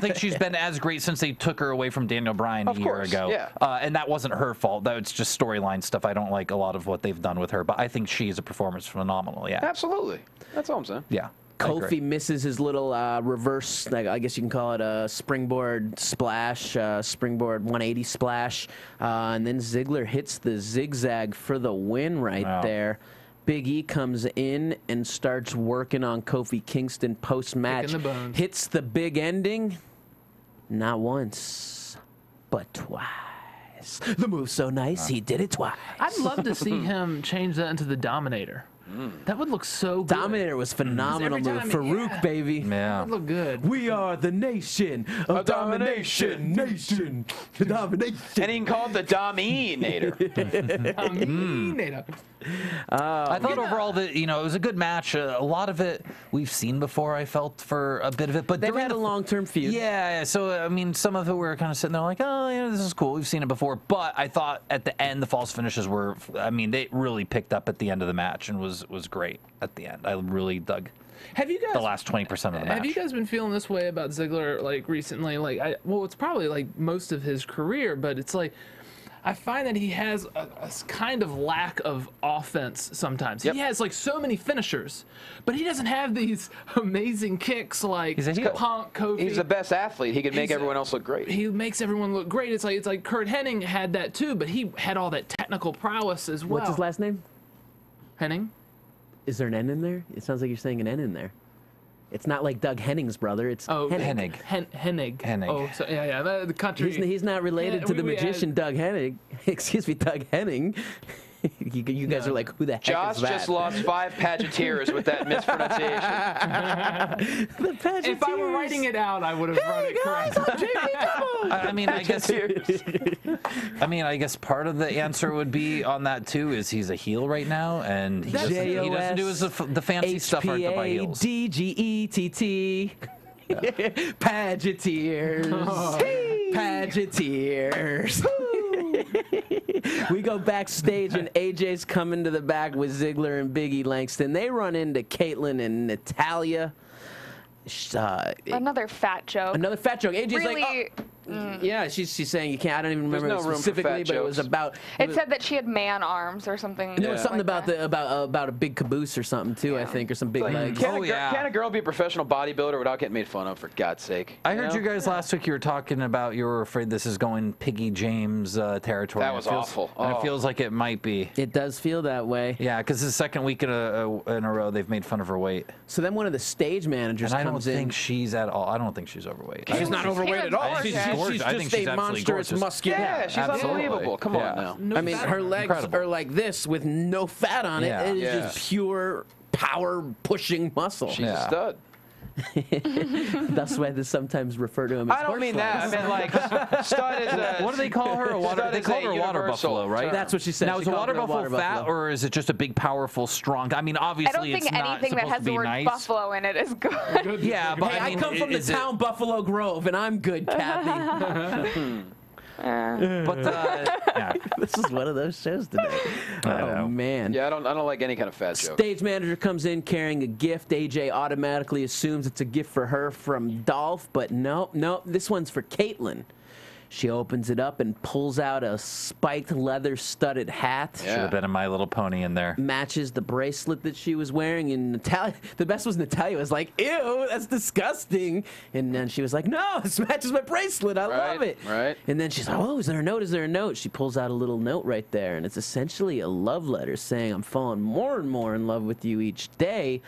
think she's been as great since they took her away from Daniel Bryan a year ago. Yeah. And that wasn't her fault. That was just storyline stuff. I don't like a lot of what they've done with her, but I think she is a performance phenomenal. Yeah. Absolutely. That's all I'm saying. Yeah. Kofi misses his little reverse, I guess you can call it a springboard splash, springboard 180 splash. And then Ziggler hits the zigzag for the win right there. Big E comes in and starts working on Kofi Kingston post-match. Hits the big ending, not once, but twice. The move's so nice, he did it twice. I'd love to see him change that into the Dominator. That would look so good. Dominator was phenomenal move. Farouk, baby. Yeah. That would look good. We are the nation of domination. Nation. The domination. And he can call it the Dominator. Dominator. I thought overall that, you know, it was a good match. A lot of it we've seen before, I felt, for a bit of it. But they've had a long-term feud. Yeah, so, I mean, some of it we were kind of sitting there like, oh, yeah, this is cool. We've seen it before. But I thought at the end the false finishes were, I mean, they really picked up at the end of the match and was great at the end. I really dug the last 20% of the match. Have you guys been feeling this way about Ziggler, like, recently? Like, well, it's probably, like, most of his career, but it's like, I find that he has a kind of lack of offense sometimes. Yep. He has, like, so many finishers, but he doesn't have these amazing kicks like Punk, Kofi. He's the best athlete. He can make everyone else look great. He makes everyone look great. It's like Kurt Hennig had that, too, but he had all that technical prowess as well. What's his last name? Hennig? Is there an N in there? It sounds like you're saying an N in there. It's not like Doug Henning's brother. It's Hennig. Hennig. Oh, so, yeah. The country. He's not related to the magician Doug Hennig. Excuse me, Doug Hennig. You guys are like, who the heck is that? Josh just lost 5 pageteers with that mispronunciation. The pageteers. If I were writing it out, I would have run it correctly. I mean, I guess part of the answer would be on that too is he's a heel right now, and he doesn't do the fancy stuff aren't done by heels. H-P-A-D-G-E-T-T. Pageteers. Pageteers. We go backstage, and AJ's coming to the back with Ziggler and Big E Langston. They run into Caitlin and Natalya. Another fat joke. AJ's really, like, oh. Yeah, she's saying you can't. I don't even remember specifically, but it was about. It said that she had man arms or something. And there was something like about a big caboose or something too, I think, or some big legs. Can a girl be a professional bodybuilder without getting made fun of? For God's sake! I heard you guys last week. You were talking about you were afraid this is going Piggy James territory. That was awful. And it feels like it might be. It does feel that way. Yeah, because the second week in a row they've made fun of her weight. So then one of the stage managers comes in. I don't think she's at all. I don't think she's overweight. She's not overweight at all. She's just a monstrous muscular. Yeah, she's unbelievable. Come on now. No, I mean, her legs are like this with no fat on it. Yeah. It is just pure power-pushing muscle. She's a stud. That's why they sometimes refer to him as I don't mean that. I mean, like, stud is a... What do they call her? They call her a water buffalo, right? Term. That's what she said. Now, is a water buffalo fat, or is it just a big, powerful, strong... I mean, obviously, it's not supposed to be nice. I don't think anything that has the word buffalo in it is good. Yeah, but hey, I come from the town Buffalo Grove, and I'm good, Kathy. But yeah, this is one of those shows today. Oh man. Yeah, I don't like any kind of fat joke. Stage manager comes in carrying a gift. AJ automatically assumes it's a gift for her from Dolph, but nope, this one's for Caitlin. She opens it up and pulls out a spiked leather-studded hat. Yeah. Should have been a My Little Pony in there. Matches the bracelet that she was wearing. And Natalia, the best was Natalia was like, "Ew, that's disgusting." And then she was like, "No, this matches my bracelet. I love it." Right. And then she's like, "Oh, is there a note? Is there a note?" She pulls out a little note right there, and it's essentially a love letter saying, "I'm falling more and more in love with you each day,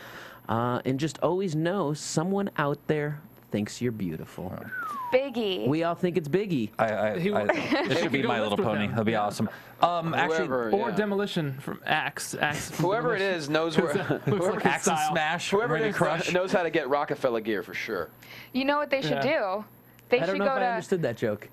and just always know someone out there thinks you're beautiful." Oh. Big E. We all think it's Big E. It should be My Little Pony. That'd be awesome. Or Demolition from Axe. Whoever it is knows where. Whoever like Axe and Smash. Whoever it is Crush knows how to get Rockefeller gear for sure. You know what they should do? They should go to. I don't know if I understood that joke.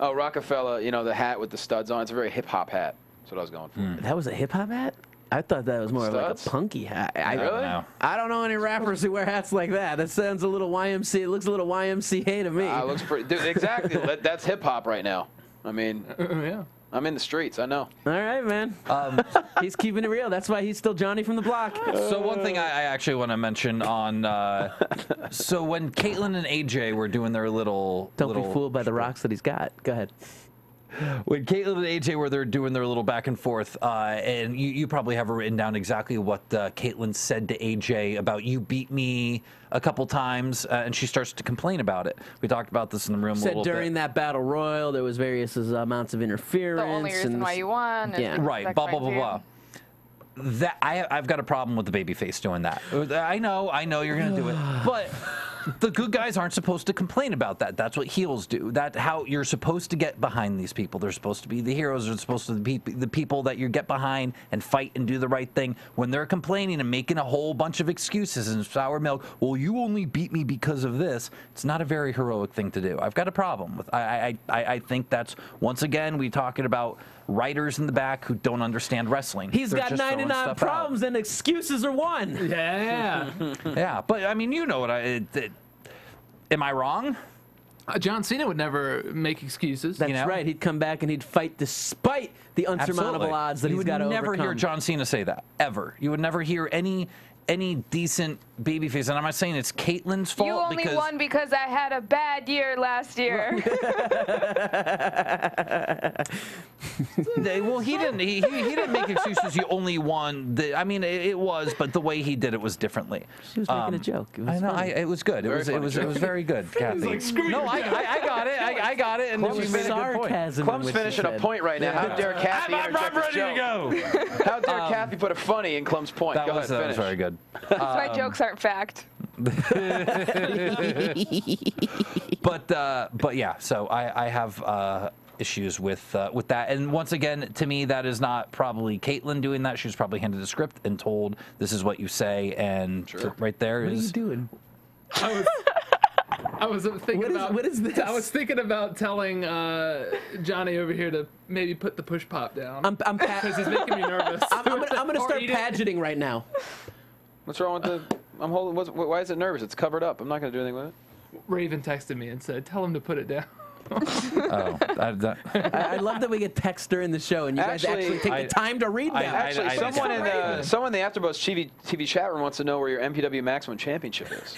Oh, Rockefeller! You know the hat with the studs on. It's a very hip hop hat. That's what I was going for. That was a hip hop hat. I thought that was more of like a punky hat. Really? I don't know any rappers who wear hats like that. That sounds a little YMCA. It looks a little YMCA to me. It looks pretty. Dude, exactly. That's hip hop right now. I mean, yeah. I'm in the streets. I know. All right, man. He's keeping it real. That's why he's still Johnny from the block. So one thing I actually want to mention on, so when Caitlin and AJ were doing their little, don't be fooled by the rocks that he's got. Go ahead. When Caitlin and AJ were there doing their little back and forth, and you probably have written down exactly what Caitlin said to AJ about "you beat me" a couple times, and she starts to complain about it. We talked about this in the room a little bit. During that battle royal, there was various amounts of interference. The only reason why you won. Yeah. Right, blah, blah, blah, blah. That, I've got a problem with the babyface doing that. I know you're going to do it, but... The good guys aren't supposed to complain about that. That's what heels do. That's how you're supposed to get behind these people. They're supposed to be the heroes. They're supposed to be the people that you get behind and fight and do the right thing. When they're complaining and making a whole bunch of excuses and sour milk, well, you only beat me because of this, it's not a very heroic thing to do. I've got a problem with I think that's, once again, we're talking about writers in the back who don't understand wrestling. They're got 99 problems and excuses are one. Yeah. Yeah, but I mean, you know what am I wrong? John Cena would never make excuses. That's right. He'd come back and he'd fight despite the unsurmountable odds that he's got to overcome. You would never hear John Cena say that, ever. You would never hear any decent babyface, and I'm not saying it's Caitlin's fault. You only won because I had a bad year last year. Well, he didn't. He didn't make excuses. You only won. I mean, it was, but the way he did it was differently. She was making a joke. It was it was good. It was very good. Kathy. I got it. I got it. And she made a good point. Clum's finishing a point right now. Yeah. How dare Kathy interject the show? I'm ready to go. How dare Kathy put a funny in Clum's point? Go ahead, finish. That was very good. That's why jokes aren't fact. But yeah, so I have issues with that. And once again, to me, that is not probably Caitlin doing that. She was probably handed a script and told, "This is what you say," and right there what are you doing? I was thinking what is this? I was thinking about telling Johnny over here to maybe put the push pop down. I'm because he's making me nervous. I'm gonna start pageting right now. What's wrong with the? I'm holding. Why is it nervous? It's covered up. I'm not gonna do anything with it. Raven texted me and said, "Tell him to put it down." Oh, I love that we get text during the show, and you guys actually take the time to read them. Someone in the AfterBuzz TV chat room wants to know where your MPW Maximum Championship is.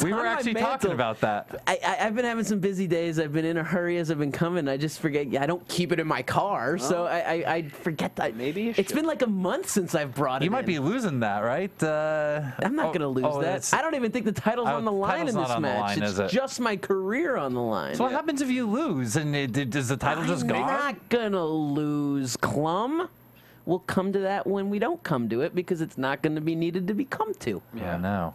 We were actually talking about that. I've been having some busy days. I've been in a hurry as I've been coming. I just forget. I don't keep it in my car, so I forget that. Maybe it's been like a month since I've brought it. You might be losing that, right? I'm not gonna lose that. I don't even think the title's on the line in this match. It's just my career on the line. So what happens if you lose, and does the title just go? I'm not gonna lose, Clum. We'll come to that when we don't come to it, because it's not going to be needed to be come to. Yeah, I know.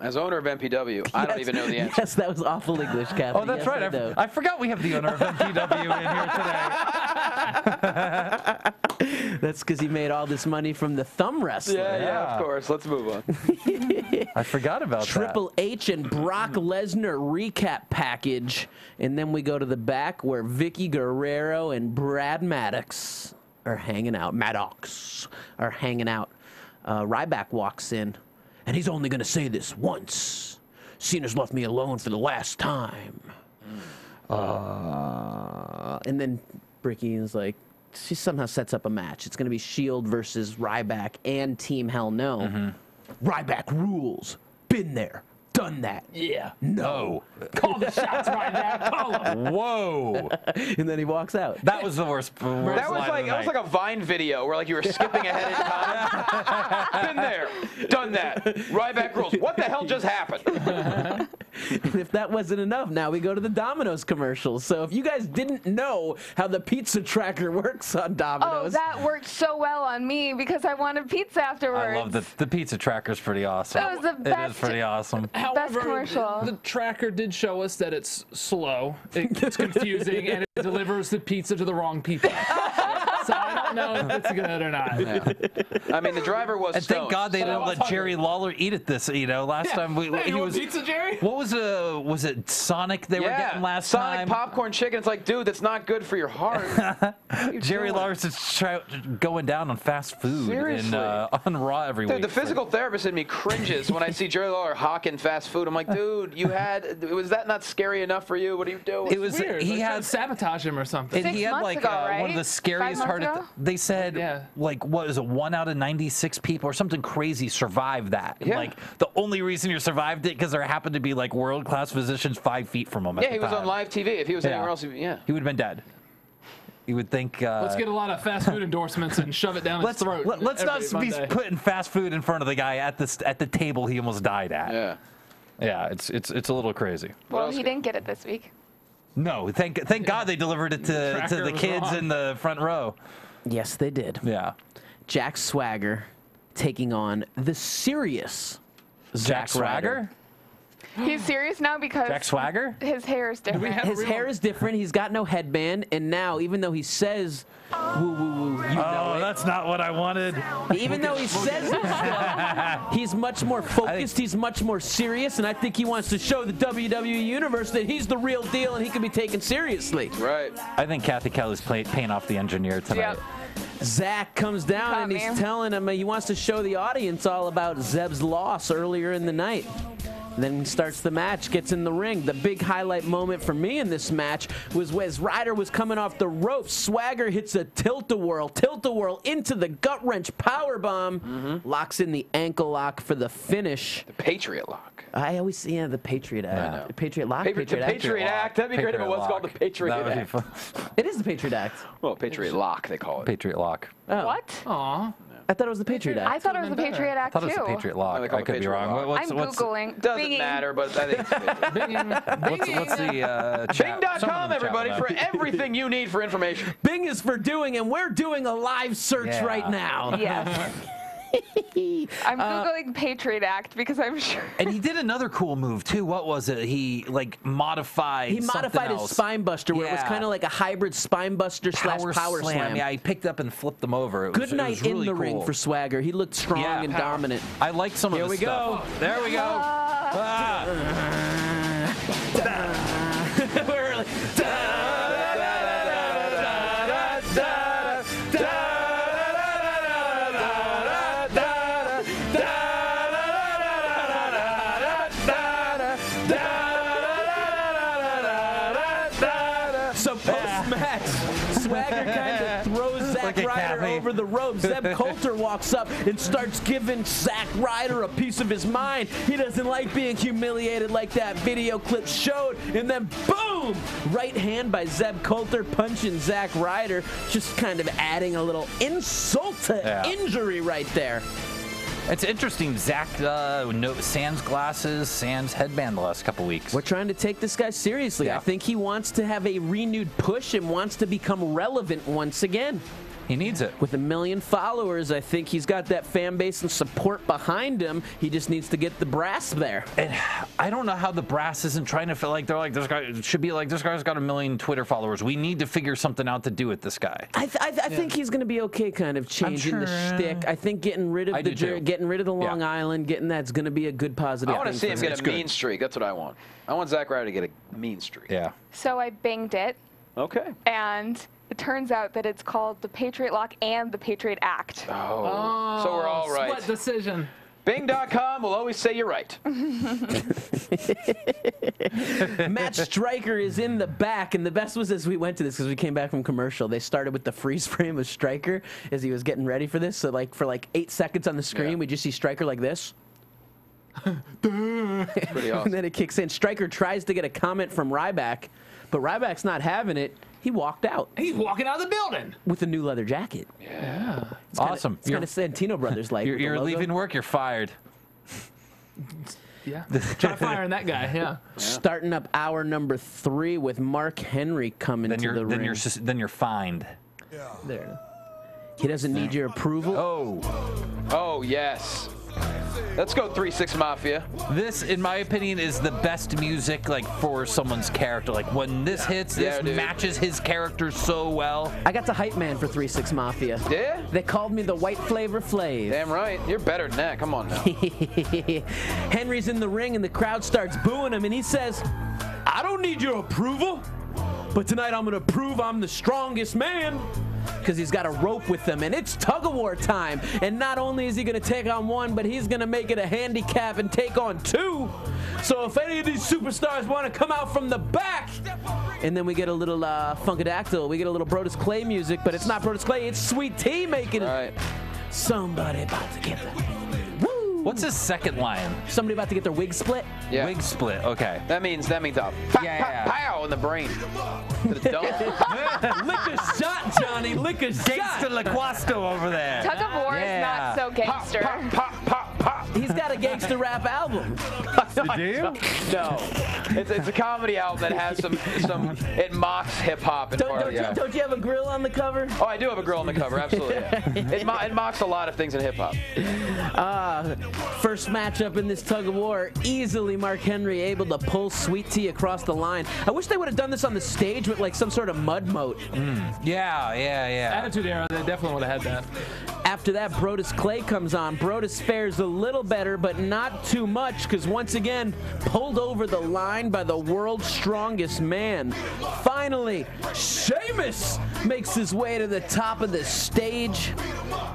As owner of MPW, I don't even know the answer. Yes, that was awful English, Kathy. Oh, that's right. I forgot we have the owner of MPW in here today. That's because he made all this money from the thumb wrestling. Yeah, of course. Let's move on. I forgot about Triple H and Brock Lesnar recap package. And then we go to the back where Vicky Guerrero and Brad Maddox are hanging out. Ryback walks in. And he's only going to say this once. Cena's left me alone for the last time. And then Bricky is like, she somehow sets up a match. It's going to be Shield versus Ryback and Team Hell No. Mm-hmm. Ryback rules. Been there. Done that. Yeah. No. Call the shots, Ryback. Call them. Whoa. And then he walks out. That was the worst that was like, that was like a Vine video where like you were skipping ahead in time. Been there. Done that. Ryback rules. What the hell just happened? And if that wasn't enough, now we go to the Domino's commercials. So if you guys didn't know how the pizza tracker works on Domino's. Oh, that worked so well on me because I wanted pizza afterwards. I love the pizza tracker's pretty awesome. That was the best. It is pretty awesome. However, best commercial. The tracker did show us that it's slow, it's confusing, and it delivers the pizza to the wrong people. So I don't know if it's good or not. Yeah. I mean, the driver was. And thank God they didn't let Jerry Lawler eat at this. You know, last time he was pizza, Jerry. What was it Sonic they were getting last time? Sonic popcorn chicken. It's like, dude, that's not good for your heart. You Jerry Lawler's just going down on fast food and on Raw every week. Dude, the physical therapist in me cringes when I see Jerry Lawler hawking fast food. I'm like, dude, you had was that not scary enough for you? What are you doing? It was weird. He had sabotage him or something. And he had like ago, right? One of the scariest heart. They said, like, what is it, 1 out of 96 people or something crazy survived that. Yeah. Like, the only reason you survived it because there happened to be, like, world-class physicians 5 feet from him at the time. Yeah, he was on live TV. If he was anywhere else, he would have been dead. You would think. Let's get a lot of fast food endorsements and shove it down his throat. Let's not be putting fast food in front of the guy at the table he almost died at. Yeah. Yeah, it's a little crazy. Well, he didn't get it this week. No, thank God they delivered it to the kids in the front row. Yes, they did. Yeah. Jack Swagger taking on the serious Jack Swagger. He's serious now because Jack Swagger? His hair is different. His hair is different. He's got no headband. And now, even though he says, woo, woo, woo, you know that's not what I wanted. Even though he says that, he's much more focused. He's much more serious. And I think he wants to show the WWE Universe that he's the real deal and he can be taken seriously. Right. I think Kathy Kelly's paying off the engineer tonight. Yep. Zach comes down and he's telling him he wants to show the audience all about Zeb's loss earlier in the night. Then starts the match, gets in the ring. The big highlight moment for me in this match was as Ryder was coming off the rope, Swagger hits a tilt-a-whirl into the gut-wrench powerbomb, locks in the ankle lock for the finish. The Patriot Lock. I always see the Patriot Act. Patriot Lock? Patriot Act. That'd be great if it was called the Patriot Act. It is the Patriot Act. Well, Patriot Lock, they call it. Patriot Lock. Oh. What? Aww. I thought it was the Patriot Act. I thought it was the Patriot Act, too. I thought it was the Patriot Lock. I could be wrong. I'm Googling. Doesn't matter, but I think it's Bing. What's the Bing.com, everybody, for everything you need for information. Bing is for doing, and we're doing a live search right now. Yes. I'm Googling Patriot Act because I'm sure. And he did another cool move, too. What was it? He, like, modified his spine buster, where it was kind of like a hybrid spine buster /power slam. Yeah, he picked up and flipped them over. It was, Good night in the ring for Swagger. He looked strong and dominant. I like some of his stuff. There we go. We're like, over the rope, Zeb Coulter walks up and starts giving Zack Ryder a piece of his mind. He doesn't like being humiliated like that video clip showed. And then, boom! Right hand by Zeb Coulter punching Zack Ryder, just kind of adding a little insult to injury right there. It's interesting, Zach sans glasses, sans headband the last couple weeks. We're trying to take this guy seriously. Yeah. I think he wants to have a renewed push and wants to become relevant once again. He needs it. With 1 million followers, I think he's got that fan base and support behind him. He just needs to get the brass there. And I don't know how the brass isn't trying to feel like they're like, this guy should be like, this guy's got 1 million Twitter followers. We need to figure something out to do with this guy. I think he's going to be okay kind of changing the shtick. I think getting rid of the Long Island, getting that's going to be a good positive thing. I want to see him get a mean streak. That's what I want. I want Zack Ryder to get a mean streak. Yeah. So I binged it. Okay. And it turns out that it's called the Patriot Lock and the Patriot Act. Oh. So we're all right. Split decision. Bing.com will always say you're right. Matt Stryker is in the back, and the best was as we went to this, because we came back from commercial, they started with the freeze frame of Stryker as he was getting ready for this. So like for like 8 seconds on the screen, we just see Stryker like this. Pretty awesome. And then it kicks in. Stryker tries to get a comment from Ryback, but Ryback's not having it. He walked out. He's walking out of the building with a new leather jacket. Yeah, it's awesome. Kinda, it's kind of Santino Brothers like. You're leaving work. You're fired. Yeah, try firing that guy. Yeah. Starting up hour number 3 with Mark Henry coming to the ring. Then you're fined. Yeah. There. He doesn't need your approval. Oh yes. Let's go 3-6 Mafia. This, in my opinion, is the best music like for someone's character. Like when this hits, this matches his character so well. I got the hype man for 3-6 Mafia. Yeah? They called me the White Flavor Flav. Damn right. You're better than that. Come on now. Henry's in the ring and the crowd starts booing him and he says, I don't need your approval, but tonight I'm gonna prove I'm the strongest man. Because he's got a rope with them, and it's tug-of-war time. And not only is he going to take on one, but he's going to make it a handicap and take on 2. So if any of these superstars want to come out from the back, and then we get a little Funkadactyl, we get a little Brodus Clay music, but it's not Brodus Clay, it's Sweet Tea making it. Somebody about to get them. Woo! What's his second line? Somebody about to get their wig split? Yeah. Wig split, okay. That means a pow, pow, pow in the brain. To the dome. Lick a shot, Johnny. Lick a shot. Gangster Loquasto over there. Tug of War is not so gangster. Pop, pop, pop, pop, pop. He's got a gangster rap album. Do you? No. It's a comedy album that has some. It mocks hip hop and part of the album. Don't you have a grill on the cover? Oh, I do have a grill on the cover. Absolutely. Yeah. It mocks a lot of things in hip hop. First matchup in this tug of war. Easily, Mark Henry able to pull Sweet Tea across the line. I wish they would have done this on the stage with like some sort of mud moat. Yeah. Attitude era, they definitely would have had that. After that, Brodus Clay comes on. Brodus fares a little better, but not too much, because once again, pulled over the line by the world's strongest man. Finally, Sheamus makes his way to the top of the stage,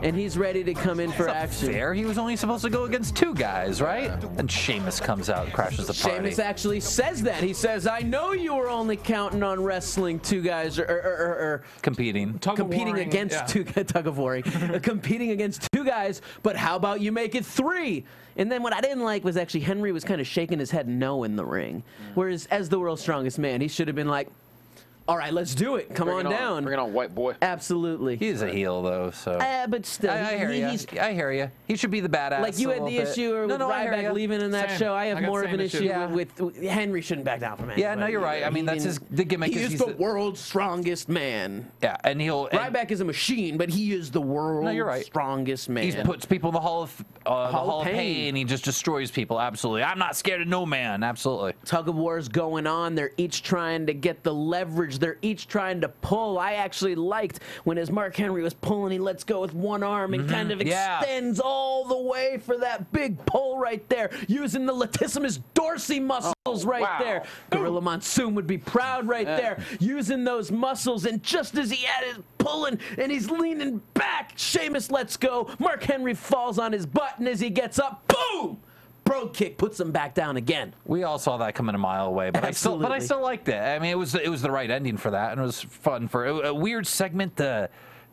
and he's ready to come in for action. Fair. He was only supposed to go against 2 guys, right? And Sheamus comes out and crashes the party. Sheamus actually says that. He says, I know you were only counting on wrestling 2 guys or competing against 2 tug of warring, competing against 2 guys, but how about you make it 3? And then what I didn't like was actually Henry was kind of shaking his head no in the ring, whereas as the world's strongest man, he should have been like, all right, let's do it. Come on down. Bring it on, white boy. Absolutely. He's a heel, though, so. But still. I hear you. He should be the badass. Like you had the issue with Ryback leaving in that show. I have more of an issue with Henry shouldn't back down from anybody. Yeah, no, you're right. I mean, that's the gimmick. He's the world's strongest man. Yeah, and Ryback is a machine, but he is the world's strongest man. He puts people in the Hall of Pain. He just destroys people. Absolutely. I'm not scared of no man. Absolutely. Tug of war is going on. They're each trying to get the leverage. They're each trying to pull. I actually liked when as Mark Henry was pulling, he lets go with one arm and kind of extends all the way for that big pull right there, using the latissimus dorsi muscles there. Gorilla Monsoon would be proud there, using those muscles, and just as he had it pulling and he's leaning back, Sheamus lets go. Mark Henry falls on his butt, and as he gets up, boom! Broad kick puts him back down again. We all saw that coming a mile away, but I still liked it. I mean, it was the right ending for that, and it was fun for a weird segment to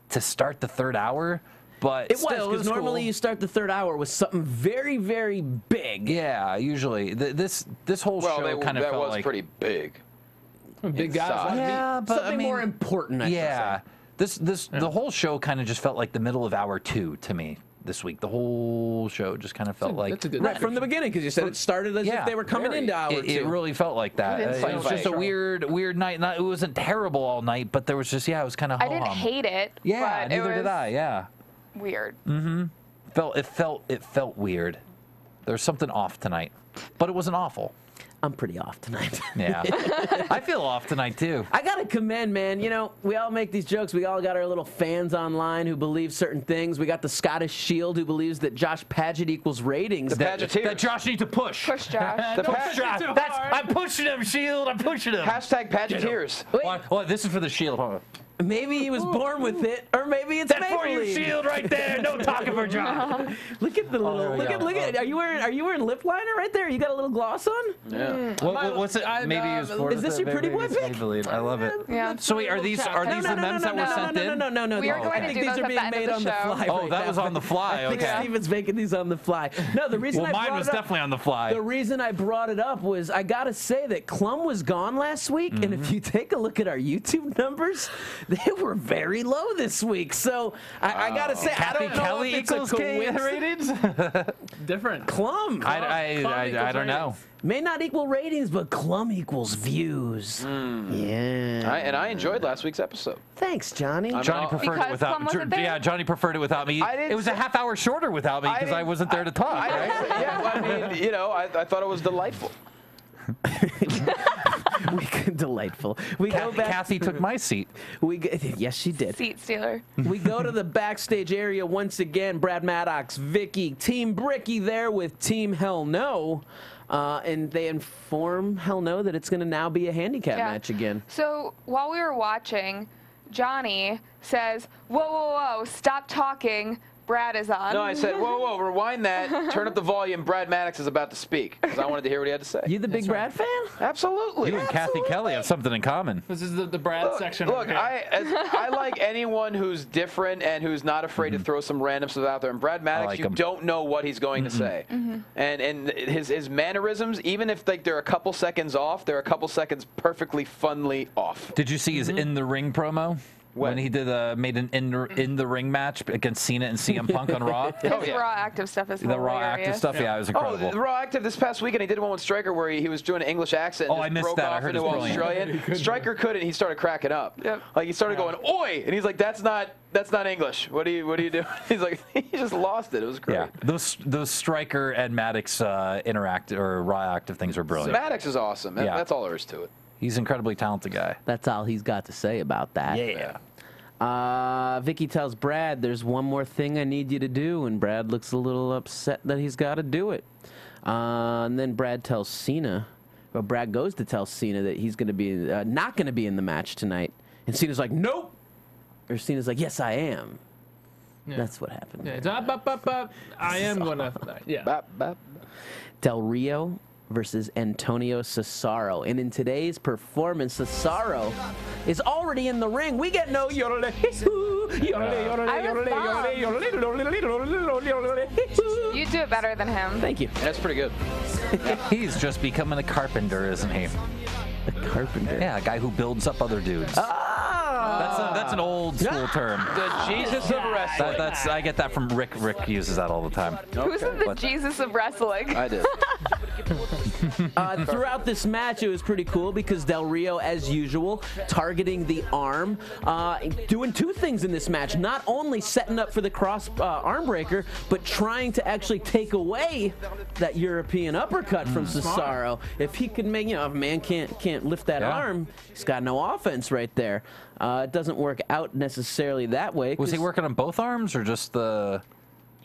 start the 3rd hour. But it was normally you start the 3rd hour with something very, very big. Yeah, usually this whole show kind of felt like pretty big. Big guys. Yeah, but something more important. I should say. The whole show kind of just felt like the middle of hour 2 to me. This week, the whole show just kind of felt like right from the beginning, because you said it started as if they were coming into hour 2. It really felt like that. It was just a weird night. It wasn't terrible all night, but there was just it was kind of. I didn't hate it. Yeah, but neither did I. Yeah. Weird. It felt weird. There's something off tonight, but it wasn't awful. I'm pretty off tonight. Yeah. I feel off tonight, too. I got to commend, man. You know, we all make these jokes. We all got our little fans online who believe certain things. We got the Scottish Shield who believes that Josh Padgett equals ratings. That Josh needs to push. Push Josh. Push Josh. I'm pushing him, Shield. I'm pushing him. Hashtag Padgetteers. Well, this is for the Shield. Hold on. Maybe he was born with it, or maybe it's Maple Leaf. That's for you, Shield, right there. No talking pocket for a job. Look at the little. Look at. Are you wearing lip liner right there? You got a little gloss on. Yeah. What's it? Maybe is this your pretty boy pick? I love it. Yeah. So wait, are these the memes that were sent in? No. We are going to do those at the end of the show. Oh, that was on the fly. Okay. I think Steven's making these on the fly. No, the reason I brought it up. Well, mine was definitely on the fly. The reason I brought it up was I gotta say that Klum was gone last week, and if you take a look at our YouTube numbers, they were very low this week. So I gotta say, Kathy I don't Kelly know if it's rated. Different. Klum. I don't know. May not equal ratings, but Klum equals views. Mm. Yeah. And I enjoyed last week's episode. Thanks, Johnny. Johnny preferred it without me. It was a half hour shorter without me because I wasn't there to talk. I thought it was delightful. Delightful. Kathy took my seat. Yes, she did. Seat stealer. We go to the backstage area once again. Brad Maddox, Vicky, Team Bricky there with Team Hell No. And they inform Hell No that it's going to now be a handicap match again. So while we were watching, Johnny says, whoa, whoa, whoa, stop talking. Brad is on. No, I said, whoa, whoa, rewind that. Turn up the volume. Brad Maddox is about to speak because I wanted to hear what he had to say. You the big Brad fan? Absolutely. You and Kathy Kelly have something in common. This is the Brad section. Look, I like anyone who's different and who's not afraid to throw some random stuff out there. And Brad Maddox, like you don't know what he's going to say. And his mannerisms, even if they're a couple seconds off, they're a couple seconds perfectly funly off. Did you see his in the ring promo? When he did made an in the ring match against Cena and CM Punk on Raw. Raw active stuff is hilarious. The Raw active stuff, yeah, it was incredible. Oh, the Raw active this past weekend, he did one with Stryker where he was doing an English accent. And I missed broke that. Off I heard it was brilliant. Stryker couldn't. He started cracking up. Yep. Like he started going, "Oi!" and he's like, "That's not English. What do you do?" He's like, he just lost it. It was great. Yeah. Those Stryker and Maddox interact or Raw active things were brilliant. Maddox is awesome. Yeah. That's all there is to it. He's an incredibly talented guy. That's all he's got to say about that. Yeah. Vicky tells Brad, there's one more thing I need you to do, and Brad looks a little upset that he's got to do it. And then Brad tells Cena, or Brad goes to tell Cena that he's going to be not going to be in the match tonight. And Cena's like, nope. Or Cena's like, yes, I am. Yeah. That's what happened. Yeah, I am going to. Yeah. Del Rio versus Antonio Cesaro. And in today's performance, Cesaro is already in the ring. We get no yodel. You do it better than him. Thank you. That's pretty good. He's just becoming a carpenter, isn't he? A carpenter? Yeah, a guy who builds up other dudes. That's an old school term. The Jesus of wrestling. I get that from Rick. Rick uses that all the time. Okay. Who's the Jesus of wrestling? I do. Throughout this match, it was pretty cool because Del Rio, as usual, targeting the arm, doing two things in this match. Not only setting up for the cross arm breaker, but trying to actually take away that European uppercut from Cesaro. If he could make, if a man can't lift that arm, he's got no offense right there. It doesn't work out necessarily that way. Was he working on both arms or just the...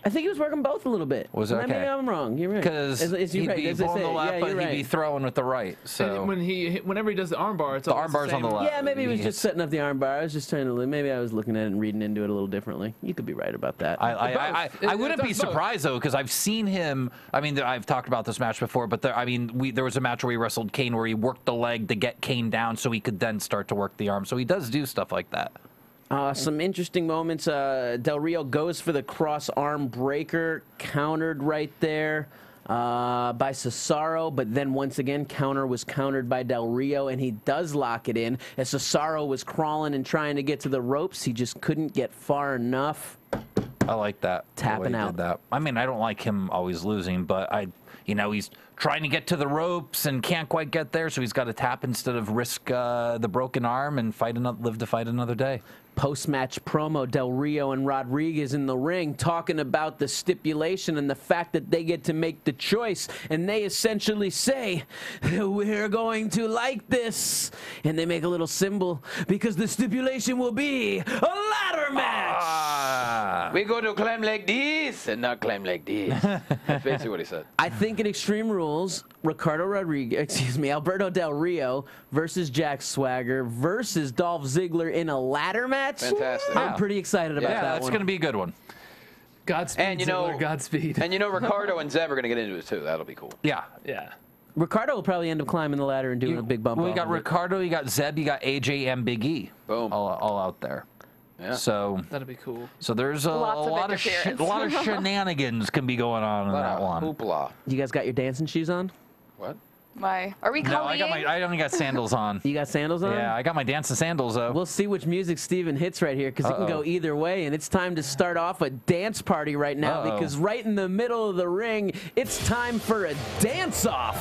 I think he was working both a little bit. Was it okay? Maybe I'm wrong. You're right. Because he'd be on the left, but he'd be throwing with the right. So and whenever he does the armbar, it's the armbar's on the left. Yeah, maybe he was just setting up the armbar. I was just trying to. Maybe I was looking at it and reading into it a little differently. You could be right about that. I wouldn't be surprised though, because I've seen him. I mean, I've talked about this match before, but there was a match where he wrestled Kane, where he worked the leg to get Kane down, so he could then start to work the arm. So he does do stuff like that. Some interesting moments. Del Rio goes for the cross arm breaker, countered right there by Cesaro, but then once again was countered by Del Rio, and he does lock it in. As Cesaro was crawling and trying to get to the ropes, he just couldn't get far enough. I like that. Tapping out. That. I mean, I don't like him always losing, but he's trying to get to the ropes and can't quite get there, so he's got to tap instead of risk the broken arm and live to fight another day. Post-match promo, Del Rio and Rodriguez in the ring talking about the stipulation and the fact that they get to make the choice, and they essentially say, we're going to like this, and they make a little symbol because the stipulation will be a ladder match. We go to climb like this and not climb like this. That's basically what he said. I think in Extreme Rules, Alberto Del Rio versus Jack Swagger versus Dolph Ziggler in a ladder match. Fantastic. I'm pretty excited about that one. Yeah, that's going to be a good one. Godspeed, and, you know, Ziggler, Godspeed. And, you know, Ricardo and Zeb are going to get into it, too. That'll be cool. Yeah. Yeah. Ricardo will probably end up climbing the ladder and doing a big bump. We got Ricardo, you got Zeb, you got AJ, and Big E. Boom. All out there. Yeah. So that'd be cool. So there's a lot of shenanigans can be going on in that one. Hoopla. You guys got your dancing shoes on? What? My are we calling? No, I only got sandals on. You got sandals on? Yeah, I got my dancing sandals though. We'll see which music Steven hits right here because it can go either way, and it's time to start off a dance party right now because right in the middle of the ring, it's time for a dance off.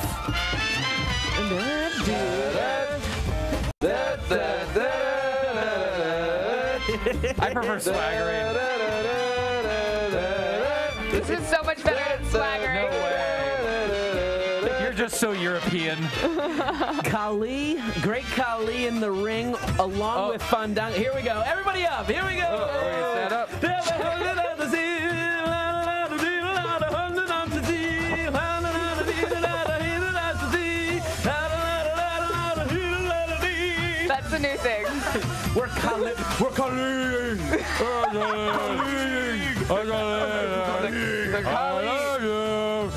I prefer swaggering. This is so much better than swaggering. No way. You're just so European. Khali, great Khali in the ring, along with Fandango. Here we go. Everybody up. Here we go. Oh, wait, is that up? That's the new thing. We're Khali. We're Khali.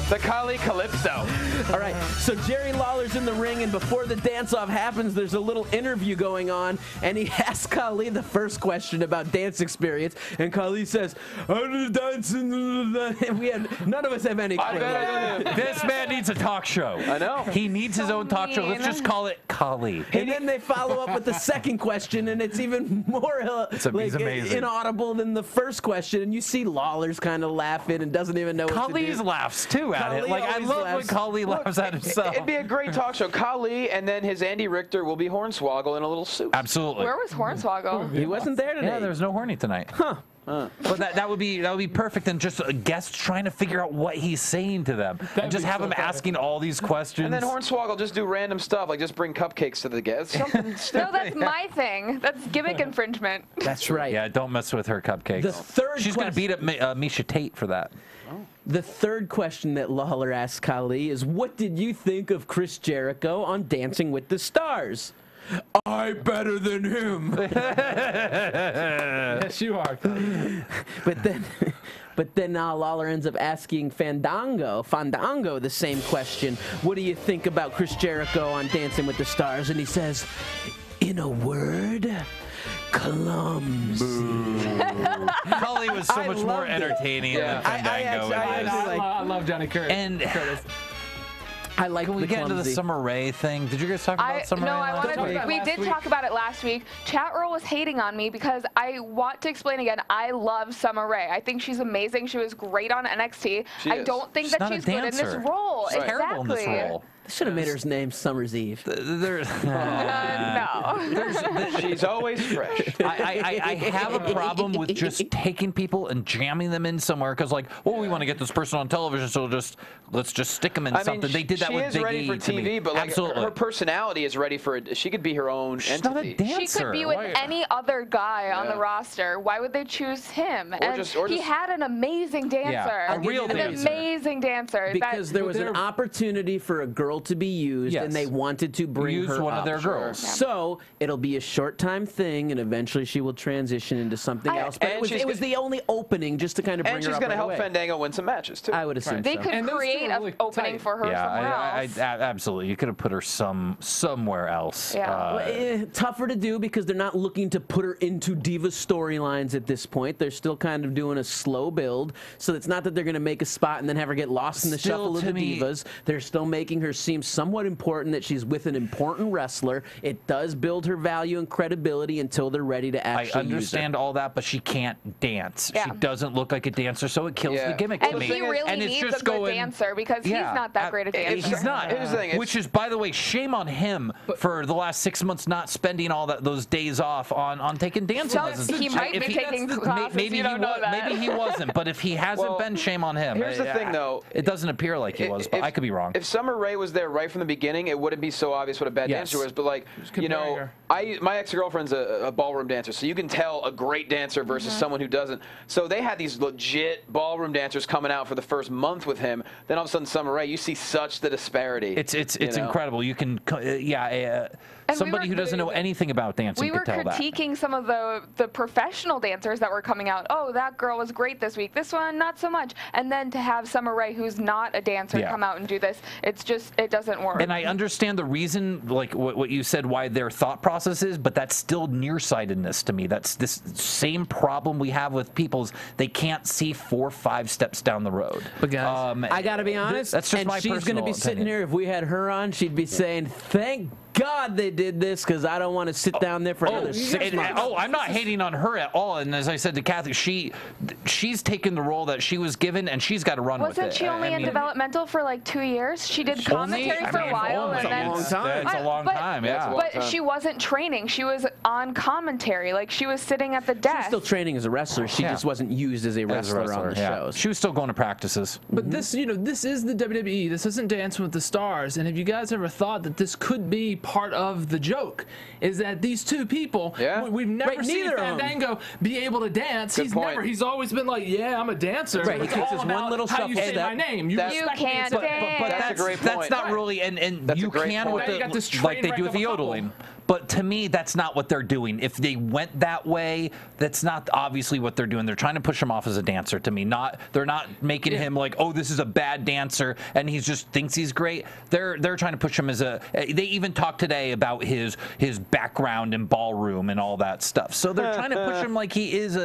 The Khali Calypso. All right. So Jerry Lawler's in the ring, and before the dance-off happens, there's a little interview going on, and he asks Khali the first question about dance experience, and Khali says, "I'm dancing." None of us have any clue. This man needs a talk show. I know. He needs his own talk show. Let's just call it Khali. And then they follow up with the second question, and it's even more like, inaudible than the first question. And you see Lawler's kind of laughing and doesn't even know what to do. Khali laughs too at it. Like I love when Khali laughs at himself. It'd be a great talk show. Khali and then his Andy Richter will be Hornswoggle in a little suit. Absolutely. Where was Hornswoggle? He wasn't there today. Yeah, there was no horny tonight. Huh. But that would be perfect, and just a guest trying to figure out what he's saying to them, and just have him asking all these questions. And then Hornswoggle just do random stuff, like just bring cupcakes to the guests. Something no, that's my thing. That's gimmick infringement. That's right. Yeah, don't mess with her cupcakes. The third She's going to beat up Misha Tate for that. Oh. The third question that Lawler asks Khali is, what did you think of Chris Jericho on Dancing with the Stars? I'm better than him. Yes, you are. But then Lawler ends up asking Fandango the same question. What do you think about Chris Jericho on Dancing with the Stars? And he says, in a word, clumsy. Khali was so much more entertaining than Fandango. I love Johnny Curtis. I like when we get into the Summer Rae thing. Did you guys talk about Summer Rae? No, we did talk about it last week. Chat Roll was hating on me because I want to explain again. I love Summer Rae. I think she's amazing. She was great on NXT. I don't think that she's good in this role. She's terrible in this role. Should have made her name Summer's Eve. No. She's always fresh. I have a problem with just taking people and jamming them in somewhere because, like, we want to get this person on television, so let's just stick them in something. They did that with Big E. She is ready for TV, but like, her personality is ready for it. She could be her own entity. She's not a dancer. She could be with any other guy on the roster. Why would they choose him? Or he had an amazing dancer. Yeah, a real dancer. An amazing dancer. Because there was an opportunity for a girl to be used, and they wanted to bring her one of their girls. Yeah. So it'll be a short time thing, and eventually she will transition into something else. But it was the only opening just to kind of bring her up. And she's going to help Fandango win some matches too. I would assume they could create an opening for her somewhere else. Absolutely, you could have put her somewhere else. Yeah, tougher to do because they're not looking to put her into diva storylines at this point. They're still kind of doing a slow build, so it's not that they're going to make a spot and then have her get lost in the shuffle of the divas. They're still making her. Seems somewhat important that she's with an important wrestler. It does build her value and credibility until they're ready to actually use her. I understand all that, but she can't dance. Yeah. She doesn't look like a dancer, so it kills the gimmick to me. And he really needs a good dancer because he's not that great a dancer. He's not. Here's the thing, which is, by the way, shame on him for the last 6 months not spending all those days off on taking dancing lessons. He might be taking classes. Maybe he wasn't, but if he hasn't been, shame on him. Here's the thing, though. It doesn't appear like he was, but I could be wrong. If Summer Rae was there right from the beginning, it wouldn't be so obvious what a bad dancer was. But like, you know, my ex-girlfriend's a ballroom dancer, so you can tell a great dancer versus someone who doesn't. So they had these legit ballroom dancers coming out for the first month with him. Then all of a sudden, Summer Rae, you see such the disparity. It's incredible. You can And somebody who doesn't know anything about dancing could tell that. We were critiquing some of the professional dancers that were coming out. Oh, that girl was great this week. This one, not so much. And then to have Summer Rae, who's not a dancer, come out and do this, it's just, it doesn't work. And I understand the reason, like what you said, why their thought process is, but that's still nearsightedness to me. That's this same problem we have with people's, they can't see 4 or 5 steps down the road. But guys, I got to be honest, that's just my personal opinion. And she's going to be sitting here, if we had her on, she'd be saying, thank God they did this, because I don't want to sit down there for another 6 months. Oh, I'm not hating on her at all. And as I said to Kathy, she's taken the role that she was given, and she's got to run with it. Wasn't she only in developmental for like 2 years? She did commentary for a while. That's a long time. That's a long time, yeah. But she wasn't training. She was on commentary. Like, she was sitting at the desk. She was still training as a wrestler. She just wasn't used as a wrestler on the shows. She was still going to practices. But this, you know, this is the WWE. This isn't Dancing with the Stars. And have you guys ever thought that this could be part of the joke, is that these two people, we've never seen Fandango be able to dance. He's always been like, yeah, I'm a dancer. Right. It's all about one little how you say my name. You can't dance. But that's a great point. That's not really, and you can with the, like they do with the yodeling. But to me, that's not what they're doing. If they went that way, that's not obviously what they're doing. They're trying to push him off as a dancer to me. They're not making him like, oh, this is a bad dancer, and he just thinks he's great. They're trying to push him as a. They even talked today about his background in ballroom and all that stuff. So they're trying to push him like he is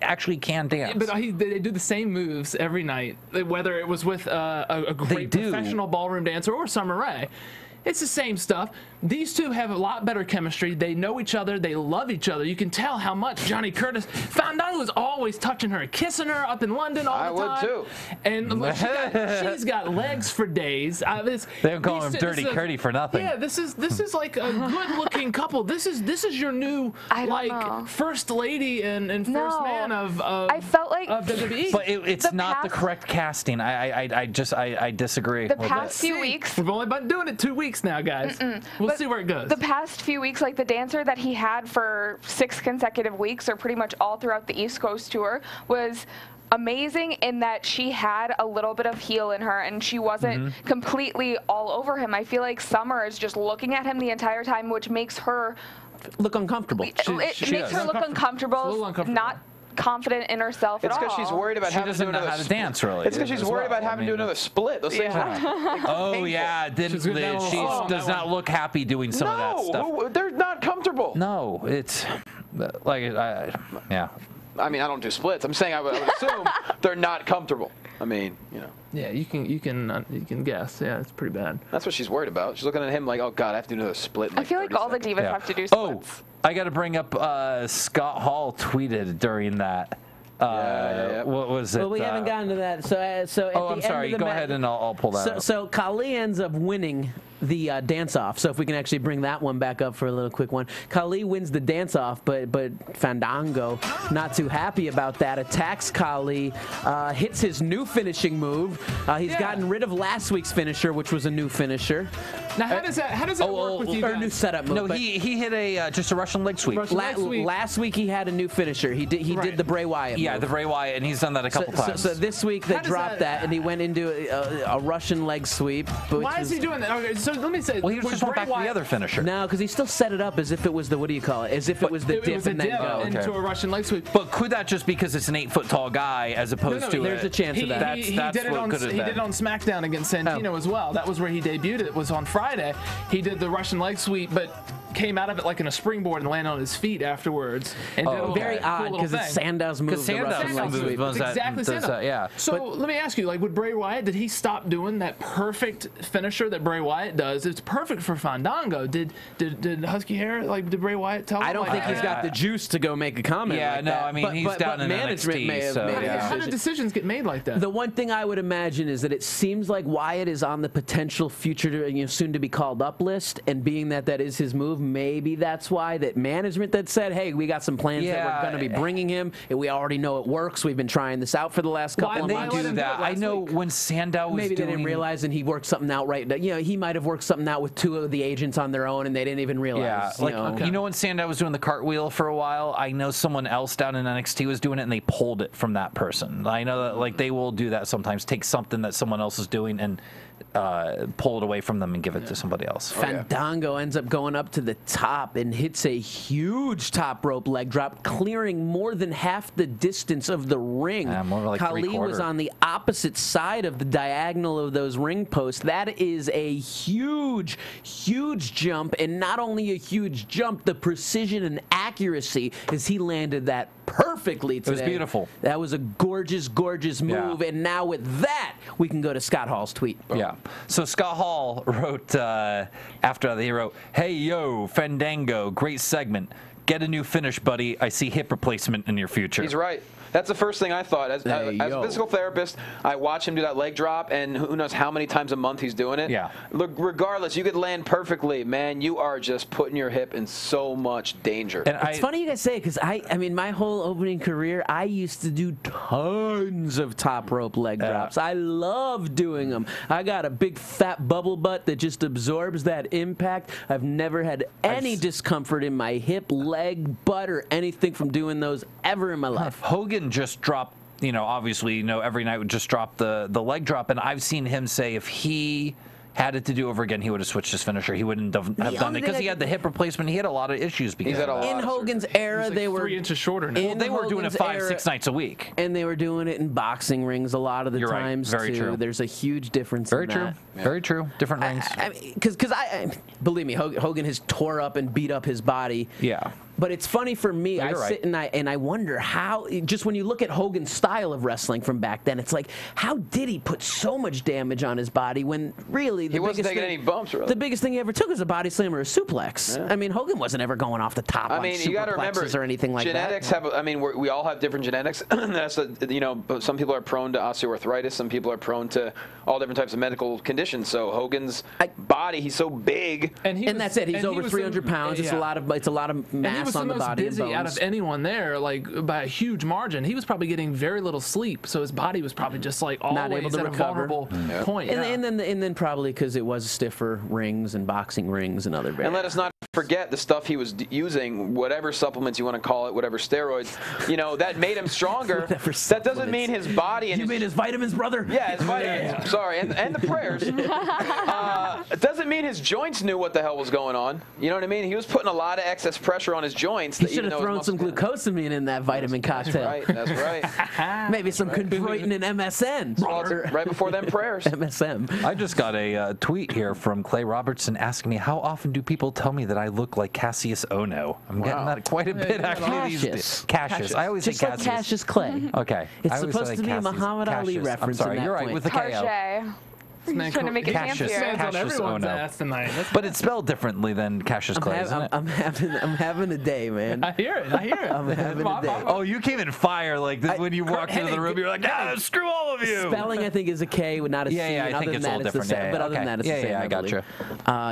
actually can dance. Yeah, but they do the same moves every night, whether it was with a great professional ballroom dancer or Summer Rae. It's the same stuff. These two have a lot better chemistry. They know each other. They love each other. You can tell how much Johnny Curtis. Fandango is always touching her, kissing her up in London all the time. I would too. And look, she's got legs for days. They don't call him Dirty Curdy for nothing. Yeah, this is like a good-looking couple. This is your new first lady and first man of I felt like of WWE. But it's not the correct casting. I disagree. The past few weeks, we've only been doing it 2 weeks. Now, guys, we'll see where it goes. The past few weeks, like the dancer that he had for 6 consecutive weeks, or pretty much all throughout the East Coast tour, was amazing in that she had a little bit of heel in her, and she wasn't completely all over him. I feel like Summer is just looking at him the entire time, which makes her look uncomfortable. It makes her look uncomfortable, not confident in herself at all. It's because she's worried about having to do another dance, really. It's because she's worried about having to do another split. Those things are oh, yeah. She does not look happy doing some of that stuff. No, they're not comfortable. No, it's like, yeah. I mean, I don't do splits. I'm saying I would assume they're not comfortable. I mean, you know. Yeah, you can guess. Yeah, it's pretty bad. That's what she's worried about. She's looking at him like, oh, God, I have to do another split. I feel like all the divas have to do splits. I got to bring up Scott Hall tweeted during that. What was it? Well, we haven't gotten to that. So at the end of the match, go ahead and I'll pull that up. So Khali ends up winning the dance-off. So if we can actually bring that one back up for a little quick one. Khali wins the dance-off, but Fandango, not too happy about that, attacks Khali, hits his new finishing move. He's gotten rid of last week's finisher, which was a new finisher. Now, how does that work with you guys? Or new setup move. No, he hit just a Russian leg sweep. Last week he had a new finisher. He did the Bray Wyatt move. Yeah, the Bray Wyatt, and he's done that a couple times. So this week they dropped that, and he went into a Russian leg sweep. Why is he doing that? Okay, so let me say, well, he just went back to the other finisher. No, because he still set it up as if it was the, what do you call it? As if it was the dip and then go. Into a Russian leg sweep. But could that just because it's an 8-foot-tall guy as opposed to there's a chance of that. He did it on SmackDown against Santino as well. That was where he debuted. It was on Friday. He did the Russian leg sweep, but came out of it like in a springboard and landed on his feet afterwards. And very odd because it's Sandow's move. Because Sandow's move was exactly Sandow. Yeah. So let me ask you: like, would Bray Wyatt? Did he stop doing that perfect finisher that Bray Wyatt does? It's perfect for Fandango. Did Husky Hair did Bray Wyatt tell him? I don't think he's got the juice to go make a comment. Yeah. Like no. That. I mean, he's down in NXT. How do decisions get made like that? The one thing I would imagine is that it seems like Wyatt is on the potential future, soon to be called up list, and being that that is his move. Maybe that's why that management that said, hey, we got some plans that we're going to be bringing him, and we already know it works. We've been trying this out for the last couple of months. I know when Sandow was maybe they didn't realize, and he worked something out he might have worked something out with 2 of the agents on their own, and they didn't even realize. Yeah, you know when Sandow was doing the cartwheel for a while, I know someone else down in NXT was doing it, and they pulled it from that person. I know that they will do that sometimes, take something that someone else is doing and pull it away from them and give it to somebody else. Fandango ends up going up to the the top and hits a huge top rope leg drop, clearing more than half the distance of the ring. More like Khali was on the opposite side of the diagonal of those ring posts. That is a huge, huge jump, and not only a huge jump, the precision and accuracy as he landed that perfectly today. It was beautiful. That was a gorgeous, gorgeous move, and now with that, we can go to Scott Hall's tweet. Yeah. So Scott Hall wrote, after the hero, hey, yo, Fandango, great segment. Get a new finish, buddy. I see hip replacement in your future. He's right. That's the first thing I thought. As a physical therapist, I watch him do that leg drop, and who knows how many times a month he's doing it. Yeah. Look, regardless, you could land perfectly, man. You are just putting your hip in so much danger. And it's funny you guys say it, because I mean, my whole opening career, I used to do tons of top rope leg drops. I love doing them. I got a big fat bubble butt that just absorbs that impact. I've never had any discomfort in my hip, leg, butt, or anything from doing those ever in my life. Hogan just dropped, you know, obviously, you know, every night would just drop the leg drop, and I've seen him say if he had it to do over again, he would have switched his finisher. He wouldn't have done it because he had the hip replacement. He had a lot of issues because in Hogan's era, like they were 3 inches shorter now. They were doing it 5-6 nights a week, and they were doing it in boxing rings a lot of the times. Right. Very true. There's a huge difference. Very true. Yeah. Very true. Different rings. Because I believe me, Hogan has tore up and beat up his body. Yeah. But it's funny for me, I sit and I wonder how, just when you look at Hogan's style of wrestling from back then, it's like, how did he put so much damage on his body when really the biggest thing, any bumps, really. The biggest thing he ever took was a body slam or a suplex. Yeah. I mean, Hogan wasn't ever going off the top on suplexes or anything like that. Genetics have, I mean, we all have different genetics. That's a, you know, some people are prone to osteoarthritis, some people are prone to all different types of medical conditions. So Hogan's body, he's so big, and he's over 300 pounds. Yeah. It's a lot of mass. He was the most busy out of anyone there, like by a huge margin. He was probably getting very little sleep, so his body was probably just like always able to recover. Point. And then probably because it was stiffer rings and boxing rings and other. Barriers. And let us not forget the stuff he was using, whatever supplements you want to call it, whatever steroids, you know, that made him stronger. That doesn't mean his body. And you mean his vitamins, brother? Yeah, his vitamins. Yeah. Sorry, and the prayers. It doesn't mean his joints knew what the hell was going on. You know what I mean? He was putting a lot of excess pressure on his joints. He should have thrown some glucosamine in that vitamin cocktail. That's right. That's right. Maybe some chondroitin and MSM. Right before them prayers. MSM. I just got a tweet here from Clay Robertson asking me, how often do people tell me that I look like Cassius Ohno? I'm getting that quite a bit, actually. Cassius. I always say Cassius. Like Cassius Clay. Okay. It's supposed to be a Muhammad Ali reference. I'm sorry. You're right. With the KO. He's trying to make a Cassius tonight. But it's spelled differently than Cassius Clay, isn't it? I'm having a day, man. I hear it. I hear it. I'm having a day. Oh, you came in fire like this when you walked into the room. You're like, screw all of you. Spelling, I think, is a K, not a C. Yeah, I think it's all different. But other than that, it's the same. Yeah, I gotcha.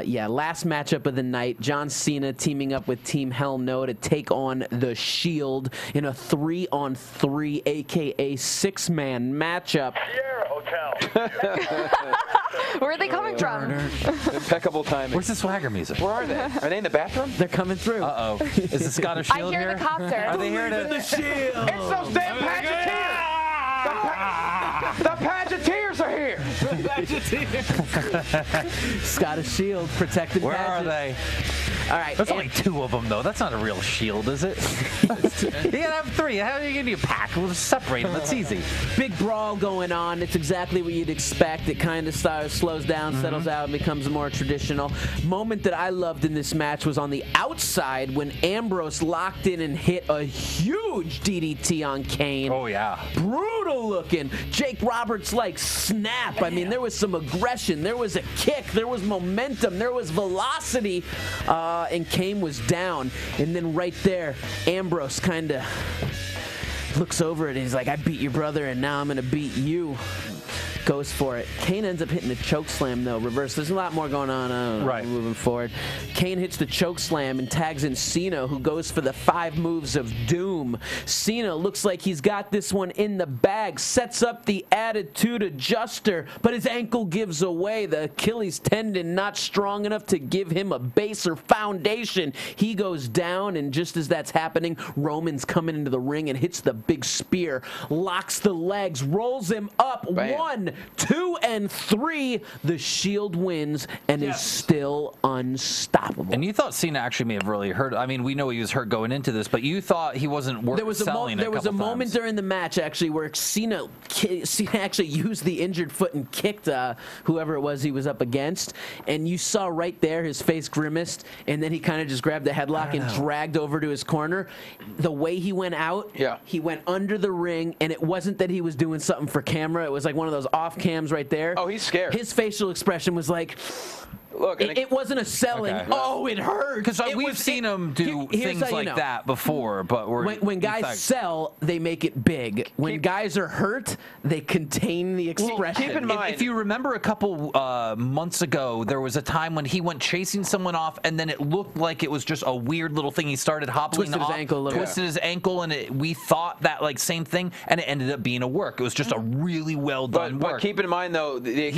Yeah, last matchup of the night, John Cena teaming up with Team Hell No to take on The Shield in a 3-on-3, a.k.a. six-man matchup. Where are they coming from? Impeccable timing. Where's the swagger music? Where are they? Are they in the bathroom? They're coming through. Uh-oh. Is the Scottish Shield here? I hear the copter. Are they here to... The Shield! It's those damn pageanteers! The pageanteers are here! The pageanteers! Scottish Shield, protected Where pageant. Where are they? All right. There's only two of them, though. That's not a real shield, is it? You gotta have three. How are you gonna do a pack? We'll just separate them. That's easy. Big brawl going on. It's exactly what you'd expect. It kind of slows down, settles out, and becomes more traditional. Moment that I loved in this match was on the outside when Ambrose locked in and hit a huge DDT on Kane. Oh, yeah. Brutal looking. Jake Roberts, like, snap. Damn. I mean, there was some aggression. There was a kick. There was momentum. There was velocity. And Kane was down, and then right there, Ambrose kind of looks over it, and he's like, I beat your brother, and now I'm going to beat you. Goes for it. Kane ends up hitting the choke slam, though. Reverse. There's a lot more going on moving forward. Kane hits the choke slam and tags in Cena, who goes for the 5 moves of doom. Cena looks like he's got this one in the bag, sets up the attitude adjuster, but his ankle gives away. The Achilles tendon not strong enough to give him a base or foundation. He goes down, and just as that's happening, Roman's coming into the ring and hits the big spear, locks the legs, rolls him up. Bam. One, 2 and 3, The Shield wins and is still unstoppable. And you thought Cena actually may have really hurt. I mean, we know he was hurt going into this, but you thought he wasn't worth selling. There was a moment during the match actually where Cena actually used the injured foot and kicked whoever it was he was up against, and you saw right there his face grimaced, and then he kind of just grabbed the headlock and dragged over to his corner. The way he went out, he went under the ring, and it wasn't that he was doing something for camera. It was like one of those off cams right there. Oh, he's scared. His facial expression was like... Look, it wasn't a selling. Okay. Oh, it hurt. Because we've seen him do things like that before. But when guys sell, they make it big. When guys are hurt, they contain the expression. Keep in mind, if you remember a couple months ago, there was a time when he went chasing someone off, and then it looked like it was just a weird little thing. He started hobbling off, twisted his ankle a little bit. Twisted his ankle, and we thought that like same thing, and it ended up being a work. It was just a really well done work. But keep in mind though, the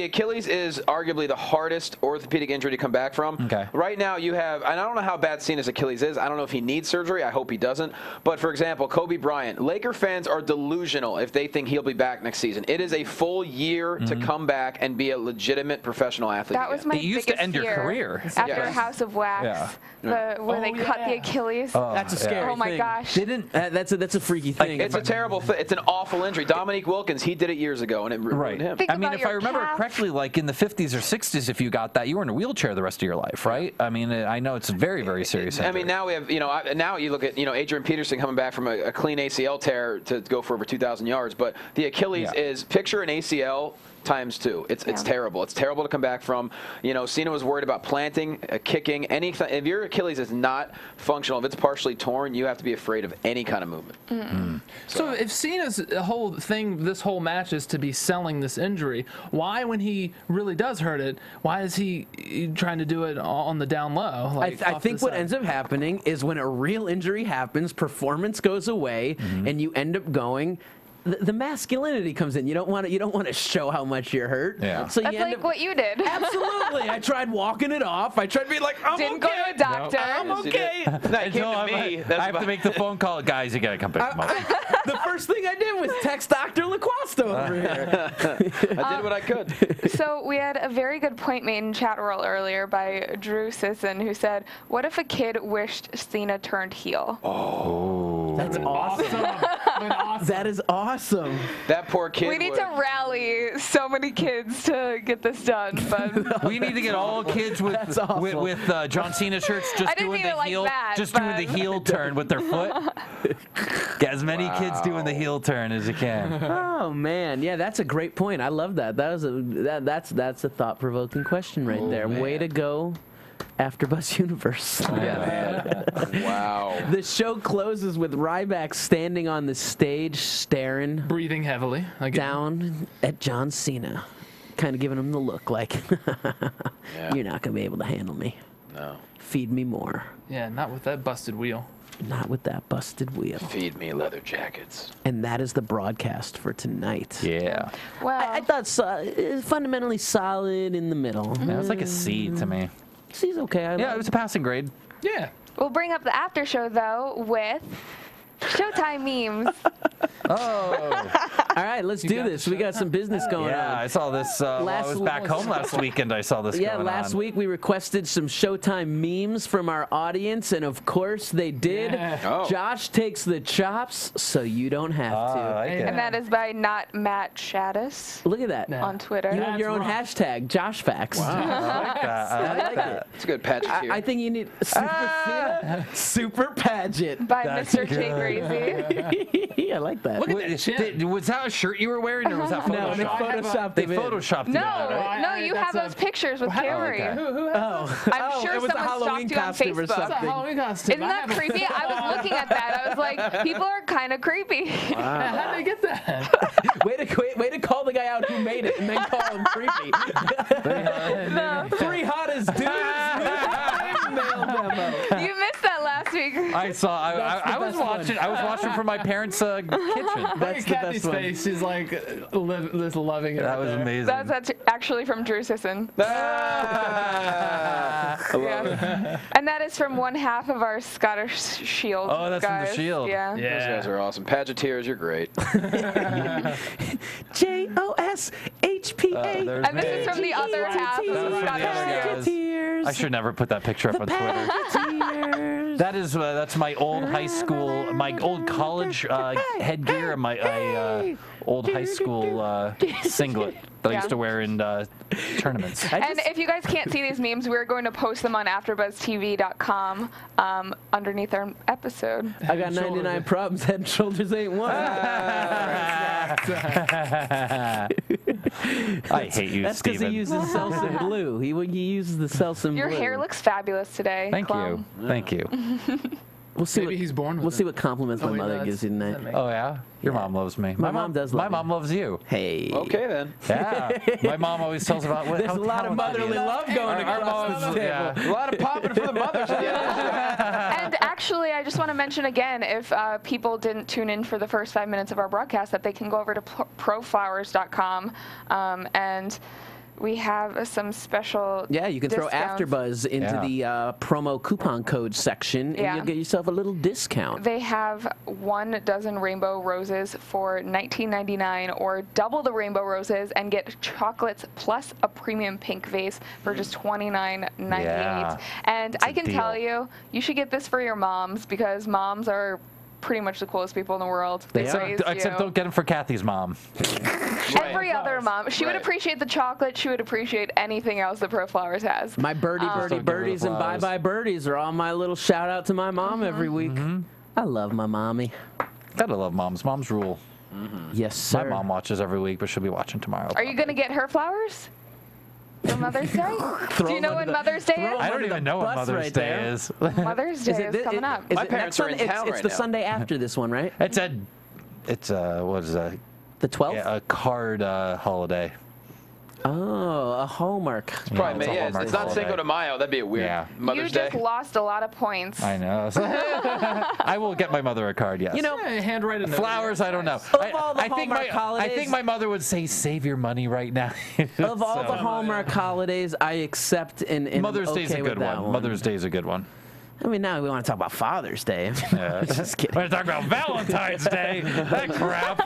Achilles is arguably the hardest orthopedic injury to come back from. Okay. Right now you have, and I don't know how bad Cena's Achilles is. I don't know if he needs surgery. I hope he doesn't. But for example, Kobe Bryant, Laker fans are delusional if they think he'll be back next season. It is a full year to come back and be a legitimate professional athlete. That was my biggest fear. It used to end your career. After House of Wax, where they cut the Achilles. Oh, that's a scary thing. Oh my gosh. That's a freaky thing. Like, it's a terrible thing. It's an awful injury. Dominique Wilkins, he did it years ago, and it ruined him. I mean, if I remember correctly, like in the 50s or 60s, if you got that, you were in a wheelchair the rest of your life, right? I mean, I know it's very, very serious injury. I mean, now we have, you know, now you look at, you know, Adrian Peterson coming back from a clean ACL tear to go for over 2,000 yards, but the Achilles is, picture an ACL times two. It's terrible. It's terrible to come back from. You know, Cena was worried about planting, kicking, anything. If your Achilles is not functional, if it's partially torn, you have to be afraid of any kind of movement. So if Cena's whole thing, this whole match, is to be selling this injury, why, when he really does hurt it, why is he trying to do it on the down low? Like, I think what ends up happening is when a real injury happens, performance goes away, and you end up going... The masculinity comes in. You don't want to. You don't want to show how much you're hurt. Yeah. So that's like what you did. Absolutely. I tried walking it off. I tried being like, I'm okay. Didn't go to a doctor. Nope. I'm okay. I have to make the phone call, guys. You gotta come pick them up. The first thing I did was text Dr. Loquasto over here. I did what I could. So we had a very good point made in chat roll earlier by Drew Sisson, who said, "What if a kid wished Cena turned heel?" Oh, that's awesome. That is awesome. That poor kid. We need to rally so many kids to get this done. But we need to get all kids with John Cena shirts just doing the heel, turn with their foot. Get as many kids doing the heel turn as you can. Oh man, yeah, that's a great point. I love that. That was that's a thought-provoking question right there. Man. Way to go. AfterBuzz Universe. Wow. The show closes with Ryback standing on the stage, staring, breathing heavily, down at John Cena, kind of giving him the look like, "You're not gonna be able to handle me. No. Feed me more." Yeah, not with that busted wheel. Not with that busted wheel. Feed me leather jackets. And that is the broadcast for tonight. Yeah. Well, I thought fundamentally solid in the middle. That was like a C to me. C's okay. Yeah, it was a passing grade. Yeah. We'll bring up the after show, though, with Showtime memes. All right, let's do this. We got some business going on. Yeah, I saw this while I was back home last weekend. I saw this going on. Yeah, last week we requested some Showtime memes from our audience, and of course they did. Yeah. Oh. Josh takes the chops, so you don't have to. And that is by not Matt Shattis. Look at that. On Twitter. You have your own hashtag, Josh Facts. Wow, I like that. I like that. It's a good Padgett here. I think you need Super Super Padgett. By Mr. J. Greasy. I like that. Look at that shit. Was that a shirt you were wearing, or was that Photoshop? No, they photoshopped. They photoshopped. No, you have those pictures with Carrie. Who has I'm sure someone stalked you on Facebook. It's a Halloween costume. Isn't that creepy? I was looking at that. I was like, people are kind of creepy. Wow. How did I get that? Way to call the guy out who made it, and then call him creepy. Three hottest dudes. You missed that last week. I saw. I was watching. I was watching from my parents' kitchen. That's the best one. Face is like loving it. That was amazing. That's actually from Drew Sisson. And that is from one half of our Scottish Shield. Oh, that's from the Shield. Yeah. Those guys are awesome. Pageteers, you're great. JOS There's and this is from the other half. I should never put that picture up on Twitter. That is that's my old high school, my old college headgear, and my old high school singlet that I used to wear in tournaments. And if you guys can't see these memes, we're going to post them on AfterBuzzTV.com underneath our episode. I got 99 problems. Head and shoulders ain't one. I hate you, Steven. That's because he uses Selsun Blue. He uses the Selsun Blue. Your hair looks fabulous today. Thank you. Yeah. Thank you. We'll see. Maybe he's born with We'll see what compliments my mother gives you tonight. Oh, yeah? Your mom loves me. My mom does love me. My mom loves you. Hey. Okay, then. Yeah. My mom always tells about what there's a lot of motherly love going across the table. A lot of popping for the mothers. And actually, I just want to mention again, if people didn't tune in for the first 5 minutes of our broadcast, that they can go over to ProFlowers.com and we have some special you can discounts. Throw AfterBuzz into the promo coupon code section, and you'll get yourself a little discount. They have 1 dozen rainbow roses for $19.99, or double the rainbow roses and get chocolates plus a premium pink vase for just $29.98. Yeah. And it's tell you, you should get this for your moms, because moms are pretty much the coolest people in the world. Except don't get them for Kathy's mom. Every other mom. She would appreciate the chocolate. She would appreciate anything else that ProFlowers has. My birdies and bye-bye birdies are all my little shout-out to my mom every week. I love my mommy. Gotta love moms. Moms rule. Yes, sir. My mom watches every week, but she'll be watching tomorrow. Are you going to get her flowers? For Mother's Day? Do you know when Mother's Day is? I don't even know what Mother's Day is. Mother's Day is coming up. My parents are in town right now. It's the Sunday after this one, right? It's what is that? The 12th? Yeah, a card holiday. Oh, a Hallmark. It's probably it's not Cinco de Mayo. That'd be a weird Mother's Day. You just lost a lot of points. I know. I will get my mother a card, yes. You know, handwritten flowers, I don't know. Of all the Hallmark holidays, I think my mother would say, save your money right now. Of all the Hallmark holidays, I accept and Mother's Day's a good one. Mother's Day's a good one. I mean, now we want to talk about Father's Day. Just kidding. We're going to talk about Valentine's Day. That crap.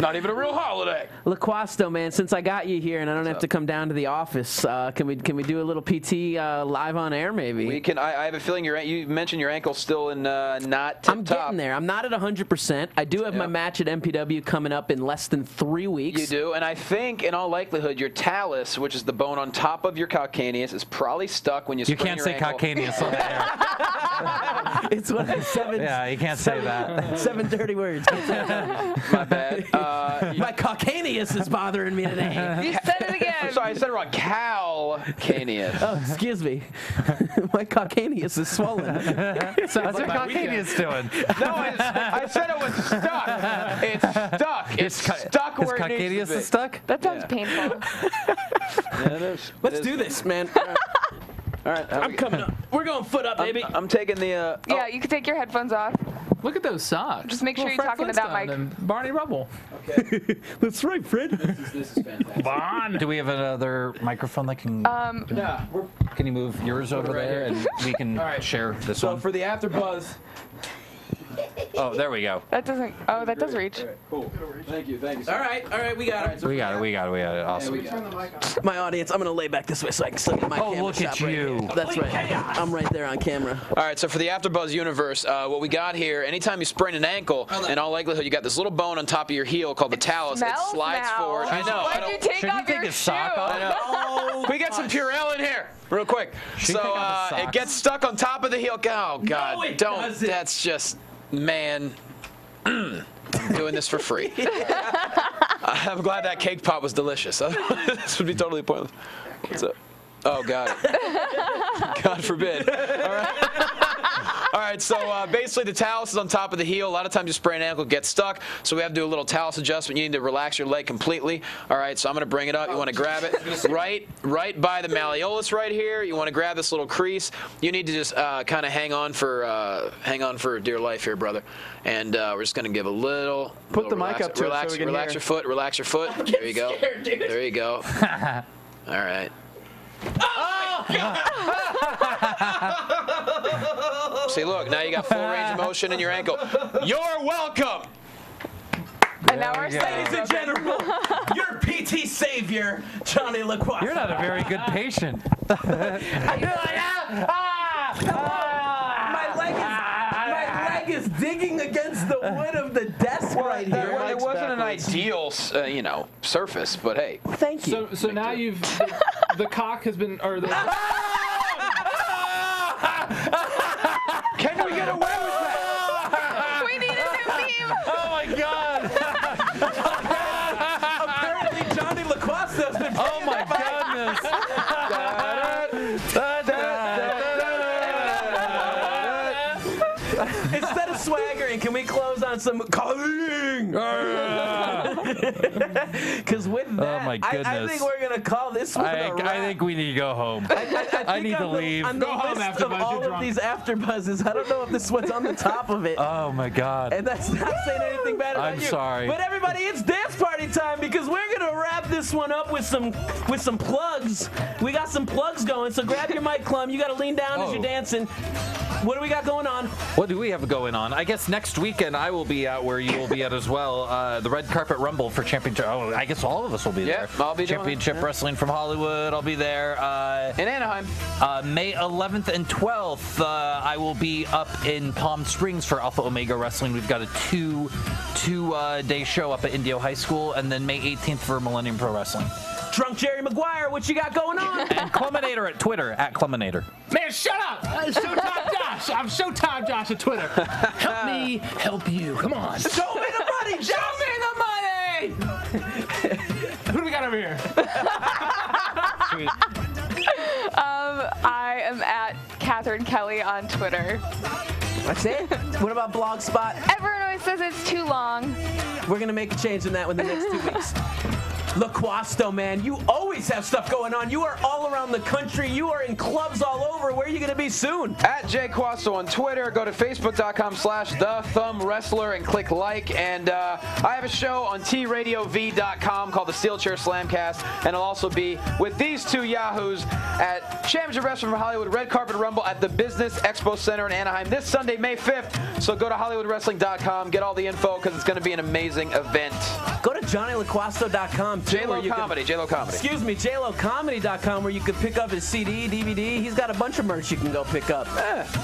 Not even a real holiday. Loquasto, man, since I got you here and I don't have to come down to the office, can we do a little PT live on air maybe? We can. I have a feeling you mentioned your ankle's still in not tip-top. I'm getting there. I'm not at 100%. I do have my match at MPW coming up in less than 3 weeks. You do, and I think in all likelihood your talus, which is the bone on top of your calcaneus, is probably stuck when you sprain your ankle. You can't say calcaneus. It's one of 7. Yeah, you can't say that. 7 dirty words. My bad. My calcaneus is bothering me today. You said it again. I'm sorry, I said it wrong. Calcaneus. Oh, excuse me. My calcaneus is swollen. How's your calcaneus doing? No, I said it was stuck. It's stuck. It's stuck where it needs to be. Is stuck? That sounds painful. Yeah, let's do this, man. All right, I'm coming up. We're going foot up, baby. I'm taking the. Yeah, you can take your headphones off. Look at those socks. Just make sure you're talking to that mic. And Barney Rubble. Okay. That's right, Fred. This is fantastic. Bon. Do we have another microphone that can? Yeah. Can you move yours over there and we can share this one? So for the AfterBuzz. Oh, there we go. That doesn't. Oh, that does reach. Right, cool. Thank you. All right, we got it. Awesome. My audience, I'm gonna lay back this way so I can slip my camera. Oh, look at you. Right. That's right. Chaos. I'm right there on camera. All right, so for the AfterBuzz universe, what we got here? Anytime you sprain an ankle, in all likelihood, you got this little bone on top of your heel called the talus. It slides forward. I know. Why'd you take off your shoe? I know. Oh, we got some Purell in here. Real quick. So it gets stuck on top of the heel. Oh God! No, don't. That's just. Man, I'm doing this for free. I'm glad that cake pop was delicious. This would be totally pointless. What's up? Oh, God. God forbid. All right. All right, so basically the talus is on top of the heel. A lot of times you sprain an ankle, get stuck. So we have to do a little talus adjustment. You need to relax your leg completely. All right, so I'm going to bring it up. You want to grab it right by the malleolus right here. You want to grab this little crease. You need to just kind of hang on for dear life here, brother. And we're just going to give a little. Put the mic up to it so we can hear. Relax your foot. There you go. There you go. All right. Oh my God. See, look, now you got full range of motion in your ankle. You're welcome. And now ladies and gentlemen, your PT saved savior, Johnny Loquasto. You're not a very good patient. You're like, My leg is digging against the wood of the desk right here. Well, it wasn't an ideal, you know, surface, but hey. Thank you. So now you've, the cock has been, or the... Can we get away with that? We need a new team. Oh, my God. Apparently, Johnny Loquasto has been... Oh, my goodness. Instead of swaggering, can we close on some calling? Because with that, oh my goodness. I think we're going to call this one a wrap. I think we need to go home. I need to leave. I'm go home, Afterbuzz. All of these Afterbuzzes, I don't know if this one's on the top of it. Oh, my God. And that's not saying anything bad about you. I'm sorry. But, everybody, it's dance party time because we're going to wrap this one up with some plugs. We got some plugs going, so grab your mic, Clum. You got to lean down as you're dancing. What do we got going on? What do we have going on? I guess next weekend I will be out where you will be at as well. The Red Carpet Rumble for Championship. Oh, I guess all of us will be there. I'll be Championship Wrestling from Hollywood. I'll be there. In Anaheim. May 11th and 12th, I will be up in Palm Springs for Alpha Omega Wrestling. We've got a two-day show up at Indio High School, and then May 18th for Millennium Pro Wrestling. Drunk Jerry Maguire, what you got going on? And Cluminator at Twitter, at Cluminator. Man, shut up! Showtime Josh! I'm Showtime Josh at Twitter. Help me help you. Come on. Show me the money, Josh! Show me the money! Who do we got over here? Sweet. I am at Catherine Kelly on Twitter. That's it? What about Blogspot? Everyone always says it's too long. We're going to make a change in that in the next 2 weeks. Loquasto, man, you always have stuff going on. You are all around the country. You are in clubs all over. Where are you going to be soon? At JQuasto on Twitter. Go to Facebook.com/TheThumbWrestler and click like. And I have a show on TRadioV.com called The Steelchair Slamcast. And I'll also be with these two yahoos at Championship Wrestling from Hollywood Red Carpet Rumble at the Business Expo Center in Anaheim this Sunday, May 5th. So go to HollywoodWrestling.com. Get all the info because it's going to be an amazing event. Go to JohnnyLoquasto.com. JLo Comedy. Excuse me, JLoComedy.com, where you can pick up his CD, DVD. He's got a bunch of merch you can go pick up.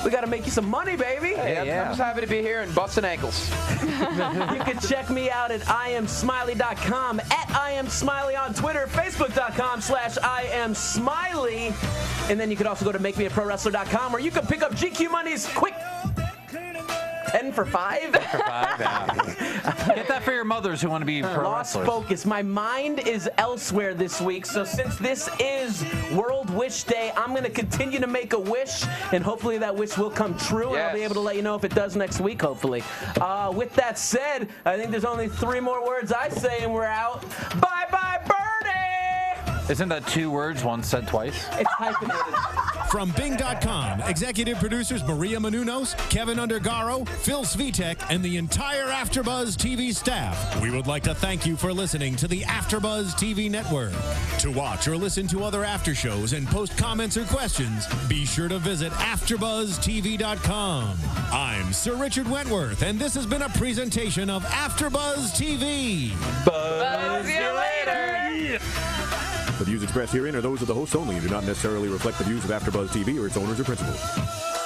We got to make you some money, baby. Hey, I'm just happy to be here and busting ankles. You can check me out at IamSmiley.com, at IamSmiley on Twitter, Facebook.com/IamSmiley. And then you can also go to MakeMeAProWrestler.com, where you can pick up GQ Money's quick 10 for $5? 10 for $5, yeah. Get that for your mothers who want to be pro wrestlers. Lost focus. My mind is elsewhere this week, so since this is World Wish Day, I'm going to continue to make a wish, and hopefully that wish will come true, and I'll be able to let you know if it does next week, hopefully. With that said, I think there's only 3 more words I say, and we're out. Bye-bye, Bernie! Isn't that 2 words, one said twice? It's hyphenated. From Bing.com, executive producers Maria Menounos, Kevin Undergaro, Phil Svitek, and the entire AfterBuzz TV staff. We would like to thank you for listening to the AfterBuzz TV network. To watch or listen to other after shows and post comments or questions, be sure to visit AfterBuzzTV.com. I'm Sir Richard Wentworth, and this has been a presentation of AfterBuzz TV. Buzz you later! The views expressed herein are those of the hosts only and do not necessarily reflect the views of AfterBuzz TV or its owners or principals.